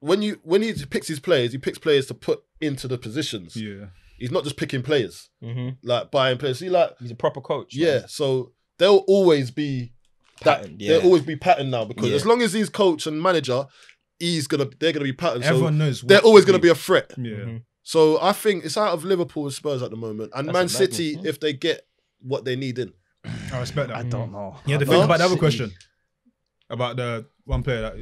When you when he picks his players, he picks players to put into the positions. Yeah, he's not just picking players, mm-hmm. like buying players. He like he's a proper coach. Yeah, man. So they'll always be patterned. That, yeah. They'll always be patterned now because yeah. as long as he's coach and manager, he's gonna they're gonna be patterned. Everyone so knows. They're always gonna be a threat. Yeah. Mm-hmm. So I think it's out of Liverpool and Spurs at the moment, and That's Man City if they get what they need in. I respect that. I don't know. Yeah, the thing about the other question, about the one player that.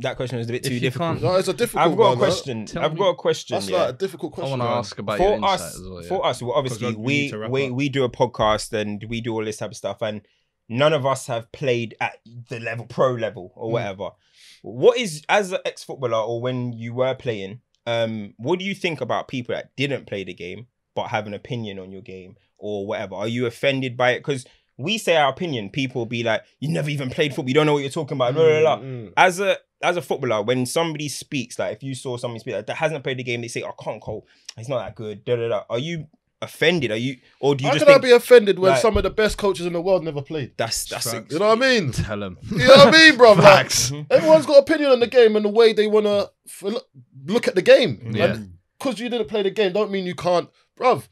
That question is a bit too difficult. No, it's a difficult. I've got one, a question. Right? I've got a question. That's yeah. like a difficult question. I want to ask about for your us. As well, yeah. For us, well, obviously we we, we do a podcast and we do all this type of stuff, and none of us have played at the level, pro level, or whatever. Mm. What is, as an ex-footballer, or when you were playing, um, what do you think about people that didn't play the game but have an opinion on your game or whatever? Are you offended by it? Because we say our opinion, people be like, "You never even played football. You don't know what you're talking about." Blah, blah, blah. Mm, mm. As a As a footballer, when somebody speaks, like if you saw somebody speak like, that hasn't played the game, they say, "Oh, Carlton Cole, he's not that good." Da, da, da. Are you offended? Are you, or do you? How just can think, I be offended when like, some of the best coaches in the world never played? That's that's it. You know what I mean? Tell them. You know what I mean, bro? Like, everyone's got opinion on the game and the way they want to look at the game. Yeah. Because you didn't play the game, don't mean you can't, bruv.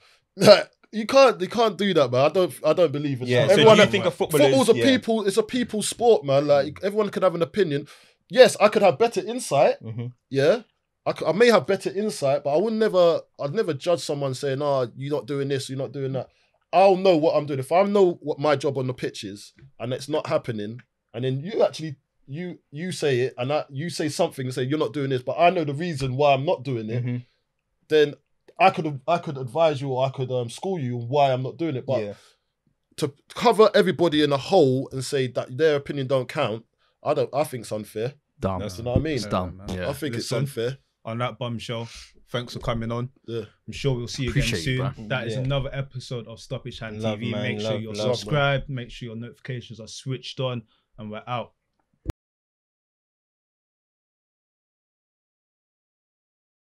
You can't, you can't do that, man. I don't, I don't believe in yeah, that. So everyone, do you think man, of football football's is, a people. Yeah. It's a people's sport, man. Like everyone can have an opinion. Yes, I could have better insight. Mm-hmm. Yeah, I, could, I may have better insight, but I would never. I'd never judge someone saying, "Oh, you're not doing this. You're not doing that." I'll know what I'm doing. If I know what my job on the pitch is, and it's not happening, and then you actually you you say it, and I, you say something and say you're not doing this, but I know the reason why I'm not doing it. Mm-hmm. Then I could I could advise you, or I could um, school you why I'm not doing it. But yeah. to cover everybody in a whole and say that their opinion don't count. I don't. I think it's unfair. Dumb. That's what I mean. It's dumb. Yeah. I think Listen, it's unfair. On that bombshell, thanks for coming on. Yeah. I'm sure we'll see you Appreciate again soon. You, that is yeah. another episode of Stoppage Time T V. Love, make sure love, you're love, subscribed. Man. Make sure your notifications are switched on, and we're out.